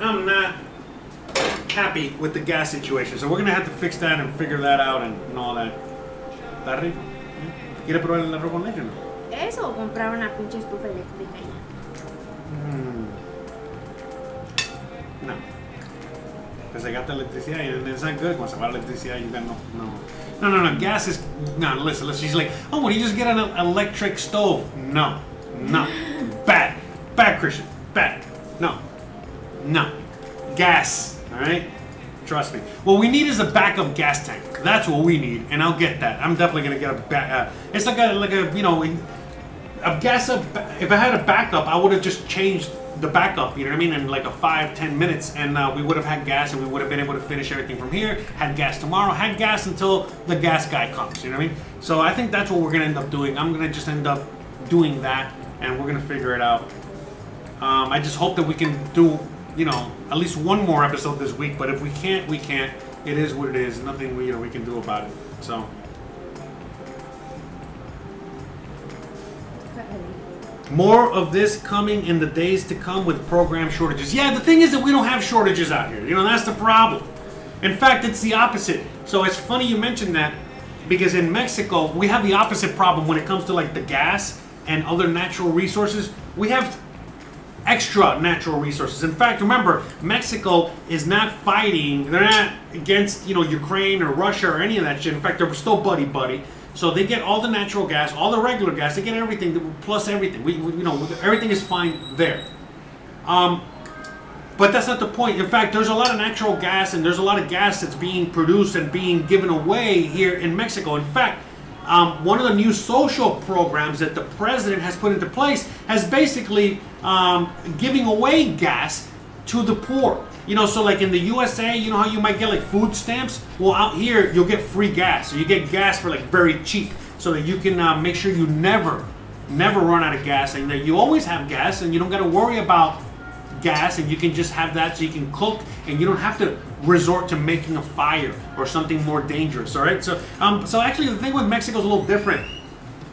I'm not happy with the gas situation, so we're gonna have to fix that and figure that out and, and all that. ¿Está rico? ¿Quiere probar el arroz con leche o no? ¿Eso o comprar una pinche estufa eléctrica? No. Because I got the electricity and it's not good. Once I buy electricity, you got no, no. No, no, no. Gas is. No, listen, listen. She's like, oh, well, you just get an electric stove. No. No. Bad. Bad, Christian. Bad. No. No. Gas. All right, trust me. What we need is a backup gas tank. That's what we need, and I'll get that. I'm definitely gonna get a back. Uh, it's like a like a you know, a gas up. If I had a backup, I would have just changed the backup. You know what I mean? In like a five ten minutes, and uh, we would have had gas, and we would have been able to finish everything from here. Had gas tomorrow. Had gas until the gas guy comes. You know what I mean? So I think that's what we're gonna end up doing. I'm gonna just end up doing that, and we're gonna figure it out. Um, I just hope that we can do, you know, at least one more episode this week, but if we can't, we can't. It is what it is. Nothing we, you know, we can do about it. So, more of this coming in the days to come with program shortages. Yeah, the thing is that we don't have shortages out here. You know, that's the problem. In fact, it's the opposite. So it's funny you mentioned that, because in Mexico, we have the opposite problem when it comes to like the gas and other natural resources. We have extra natural resources. In fact, remember, Mexico is not fighting, they're not against, you know, Ukraine or Russia or any of that shit. In fact, they're still buddy buddy. So they get all the natural gas, all the regular gas, they get everything, plus everything. We, we you know, everything is fine there. Um, but that's not the point. In fact, there's a lot of natural gas and there's a lot of gas that's being produced and being given away here in Mexico. In fact, Um, one of the new social programs that the president has put into place has basically um, giving away gas to the poor. You know, so like in the U S A, you know how you might get like food stamps? Well, out here, you'll get free gas. So you get gas for like very cheap so that you can uh, make sure you never, never run out of gas and that you always have gas and you don't got to worry about gas, and you can just have that so you can cook and you don't have to resort to making a fire or something more dangerous. All right, so um so actually the thing with Mexico is a little different.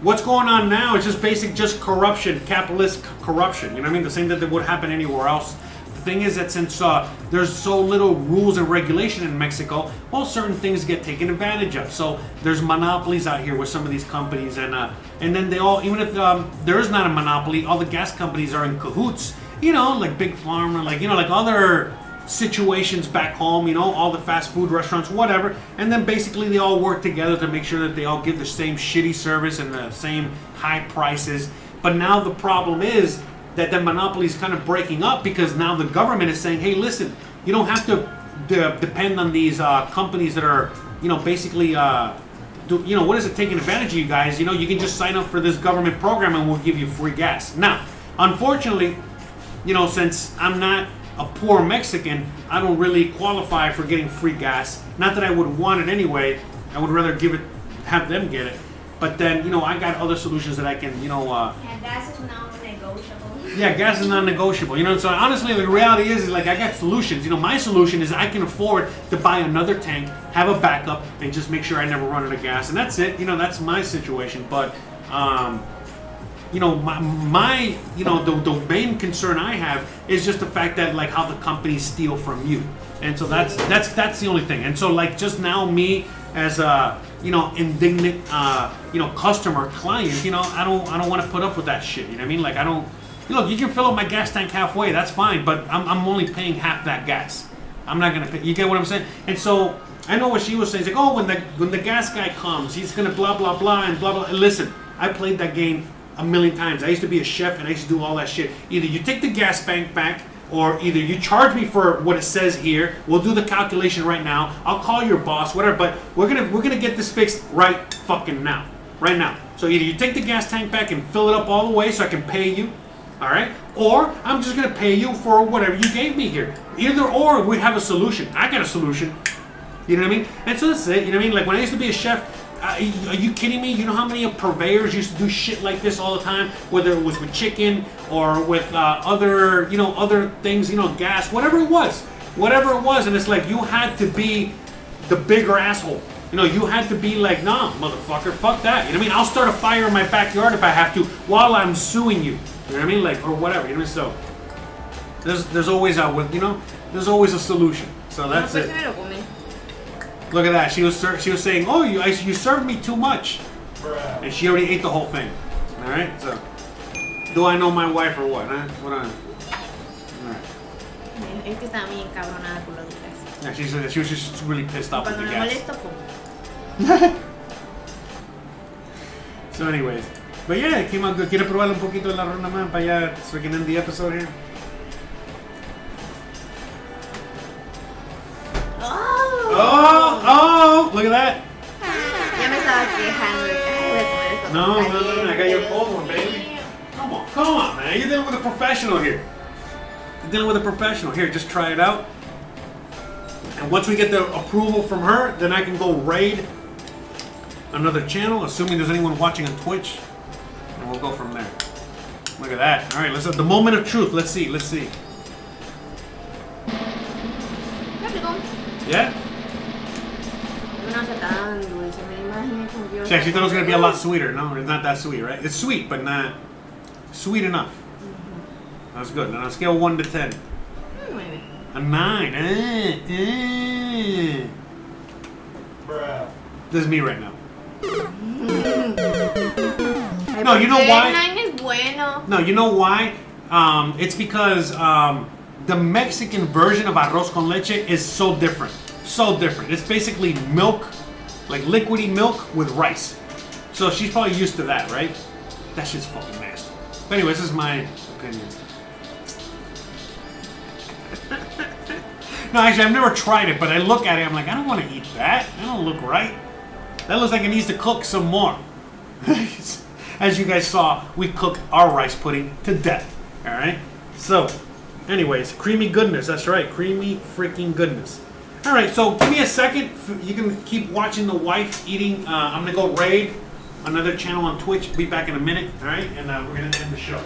What's going on now is just basic just corruption, capitalist corruption. You know what I mean? The same that would happen anywhere else. The thing is that since uh there's so little rules and regulation in Mexico, well, certain things get taken advantage of. So there's monopolies out here with some of these companies, and uh and then they all, even if um, there is not a monopoly, all the gas companies are in cahoots. You know, like Big Pharma, like, you know, like other situations back home, you know, all the fast food restaurants, whatever. And then basically they all work together to make sure that they all give the same shitty service and the same high prices. But now the problem is that the monopoly is kind of breaking up, because now the government is saying, hey, listen, you don't have to de depend on these uh, companies that are, you know, basically, uh, do, you know, what is it, taking advantage of you guys? You know, you can just sign up for this government program and we'll give you free gas. Now, unfortunately, you know, since I'm not a poor Mexican, I don't really qualify for getting free gas. Not that I would want it anyway. I would rather give it, have them get it. But then, you know, I got other solutions that I can, you know. Uh, yeah, gas is non-negotiable. Yeah, gas is non-negotiable. You know, so honestly, the reality is, is, like, I got solutions. You know, my solution is I can afford to buy another tank, have a backup, and just make sure I never run out of gas. And that's it. You know, that's my situation. But, um... you know, my, my you know, the, the main concern I have is just the fact that, like, how the companies steal from you. And so that's that's that's the only thing. And so, like, just now me as a, you know, indignant, uh, you know, customer, client, you know, I don't I don't want to put up with that shit. You know what I mean? Like, I don't, you know, you can fill up my gas tank halfway. That's fine. But I'm, I'm only paying half that gas. I'm not going to pay. You get what I'm saying? And so I know what she was saying. It's like, oh, when the, when the gas guy comes, he's going to blah, blah, blah, and blah, blah. Listen. I played that game a million times. I used to be a chef and I used to do all that shit. Either you take the gas bank back, or either you charge me for what it says here. We'll do the calculation right now. I'll call your boss, whatever. But we're gonna we're gonna get this fixed right fucking now, right now. So either you take the gas tank back and fill it up all the way so I can pay you, all right? Or I'm just gonna pay you for whatever you gave me here. Either or, we have a solution. I got a solution. You know what I mean? And so that's it. You know what I mean? Like when I used to be a chef. Uh, are you kidding me? You know how many purveyors used to do shit like this all the time, whether it was with chicken or with uh, other, you know, other things, you know, gas, whatever it was, whatever it was. And it's like you had to be the bigger asshole. You know, you had to be like, nah, motherfucker, fuck that. You know what I mean? I'll start a fire in my backyard if I have to while I'm suing you. You know what I mean? Like, or whatever. You know what I mean? So there's there's always a, you know, there's always a solution. So that's it. Look at that. She was she was saying, "Oh, you I, you served me too much," Bruh. And she already ate the whole thing. All right. So, do I know my wife or what? Huh? What? I, all right. Yeah, she said that she was just really pissed off with the gas. So, anyways, but yeah, it came out good. Quiero probarle un poquito de la ronda man para ya so we can end the episode here. Oh, oh, look at that. No, no, no, no, I got your cold one, baby. Come on, come on, man. You're dealing with a professional here. You're dealing with a professional. Here, just try it out. And once we get the approval from her, then I can go raid another channel, assuming there's anyone watching on Twitch. And we'll go from there. Look at that. All right, let's have the moment of truth. Let's see, let's see. Yeah? She actually thought it was going to be a lot sweeter. No, it's not that sweet, right? It's sweet, but not sweet enough. Mm-hmm. That's good. And on a scale of one to ten. Mm-hmm. A nine. Eh, eh. Bruh. This is me right now. No, you know why? No, you know why? Um, it's because... Um, the Mexican version of arroz con leche is so different, so different. It's basically milk, like liquidy milk with rice. So she's probably used to that, right? That shit's fucking nasty. But anyways, this is my opinion. No, actually, I've never tried it, but I look at it, I'm like, I don't want to eat that. That don't look right. That looks like it needs to cook some more. As you guys saw, we cooked our rice pudding to death, all right? So. Anyways, creamy goodness. That's right. Creamy freaking goodness. All right, so give me a second. You can keep watching the wife eating. Uh, I'm going to go raid another channel on Twitch. Be back in a minute. All right, and uh, we're going to end the show.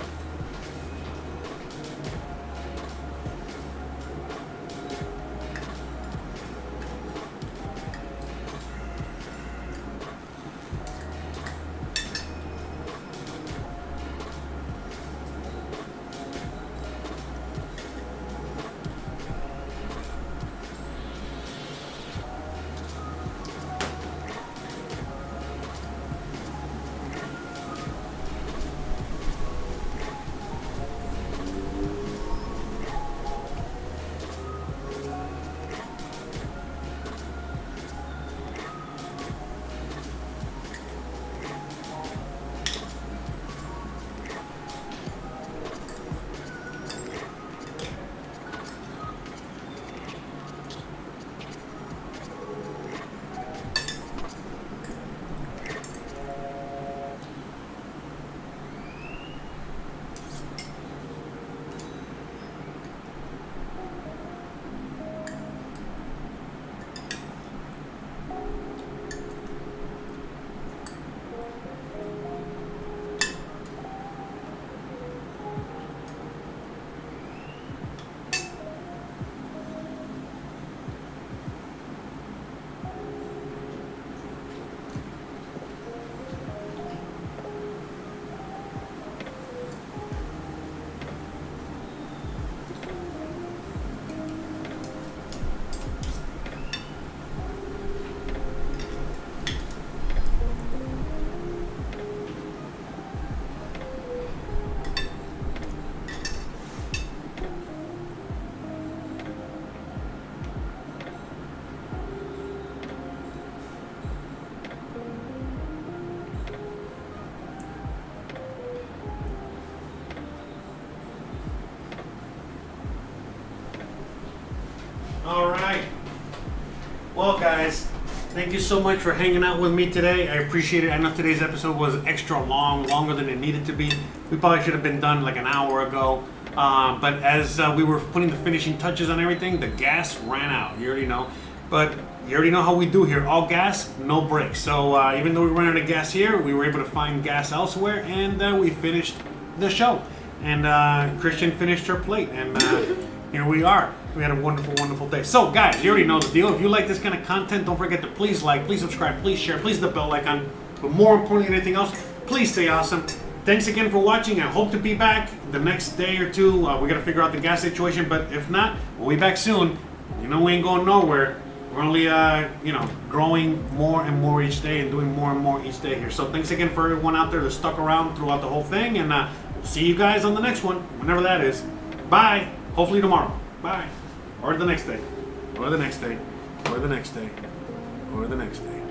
All right. Well, guys, thank you so much for hanging out with me today. I appreciate it. I know today's episode was extra long, longer than it needed to be. We probably should have been done like an hour ago. Uh, but as uh, we were putting the finishing touches on everything, the gas ran out. You already know. But you already know how we do here. All gas, no brakes. So uh, even though we ran out of gas here, we were able to find gas elsewhere, and uh, we finished the show. And uh, Christian finished her plate, and uh, here we are. We had a wonderful, wonderful day. So guys, you already know the deal. If you like this kind of content, don't forget to please like, please subscribe, please share, please the bell icon. But more importantly than anything else, please stay awesome. Thanks again for watching. I hope to be back the next day or two. Uh, we got to figure out the gas situation, but if not, we'll be back soon. You know we ain't going nowhere. We're only, uh, you know, growing more and more each day and doing more and more each day here. So thanks again for everyone out there that stuck around throughout the whole thing. And uh, see you guys on the next one, whenever that is. Bye. Hopefully tomorrow. Bye. Or the next day. Or the next day. Or the next day. Or the next day.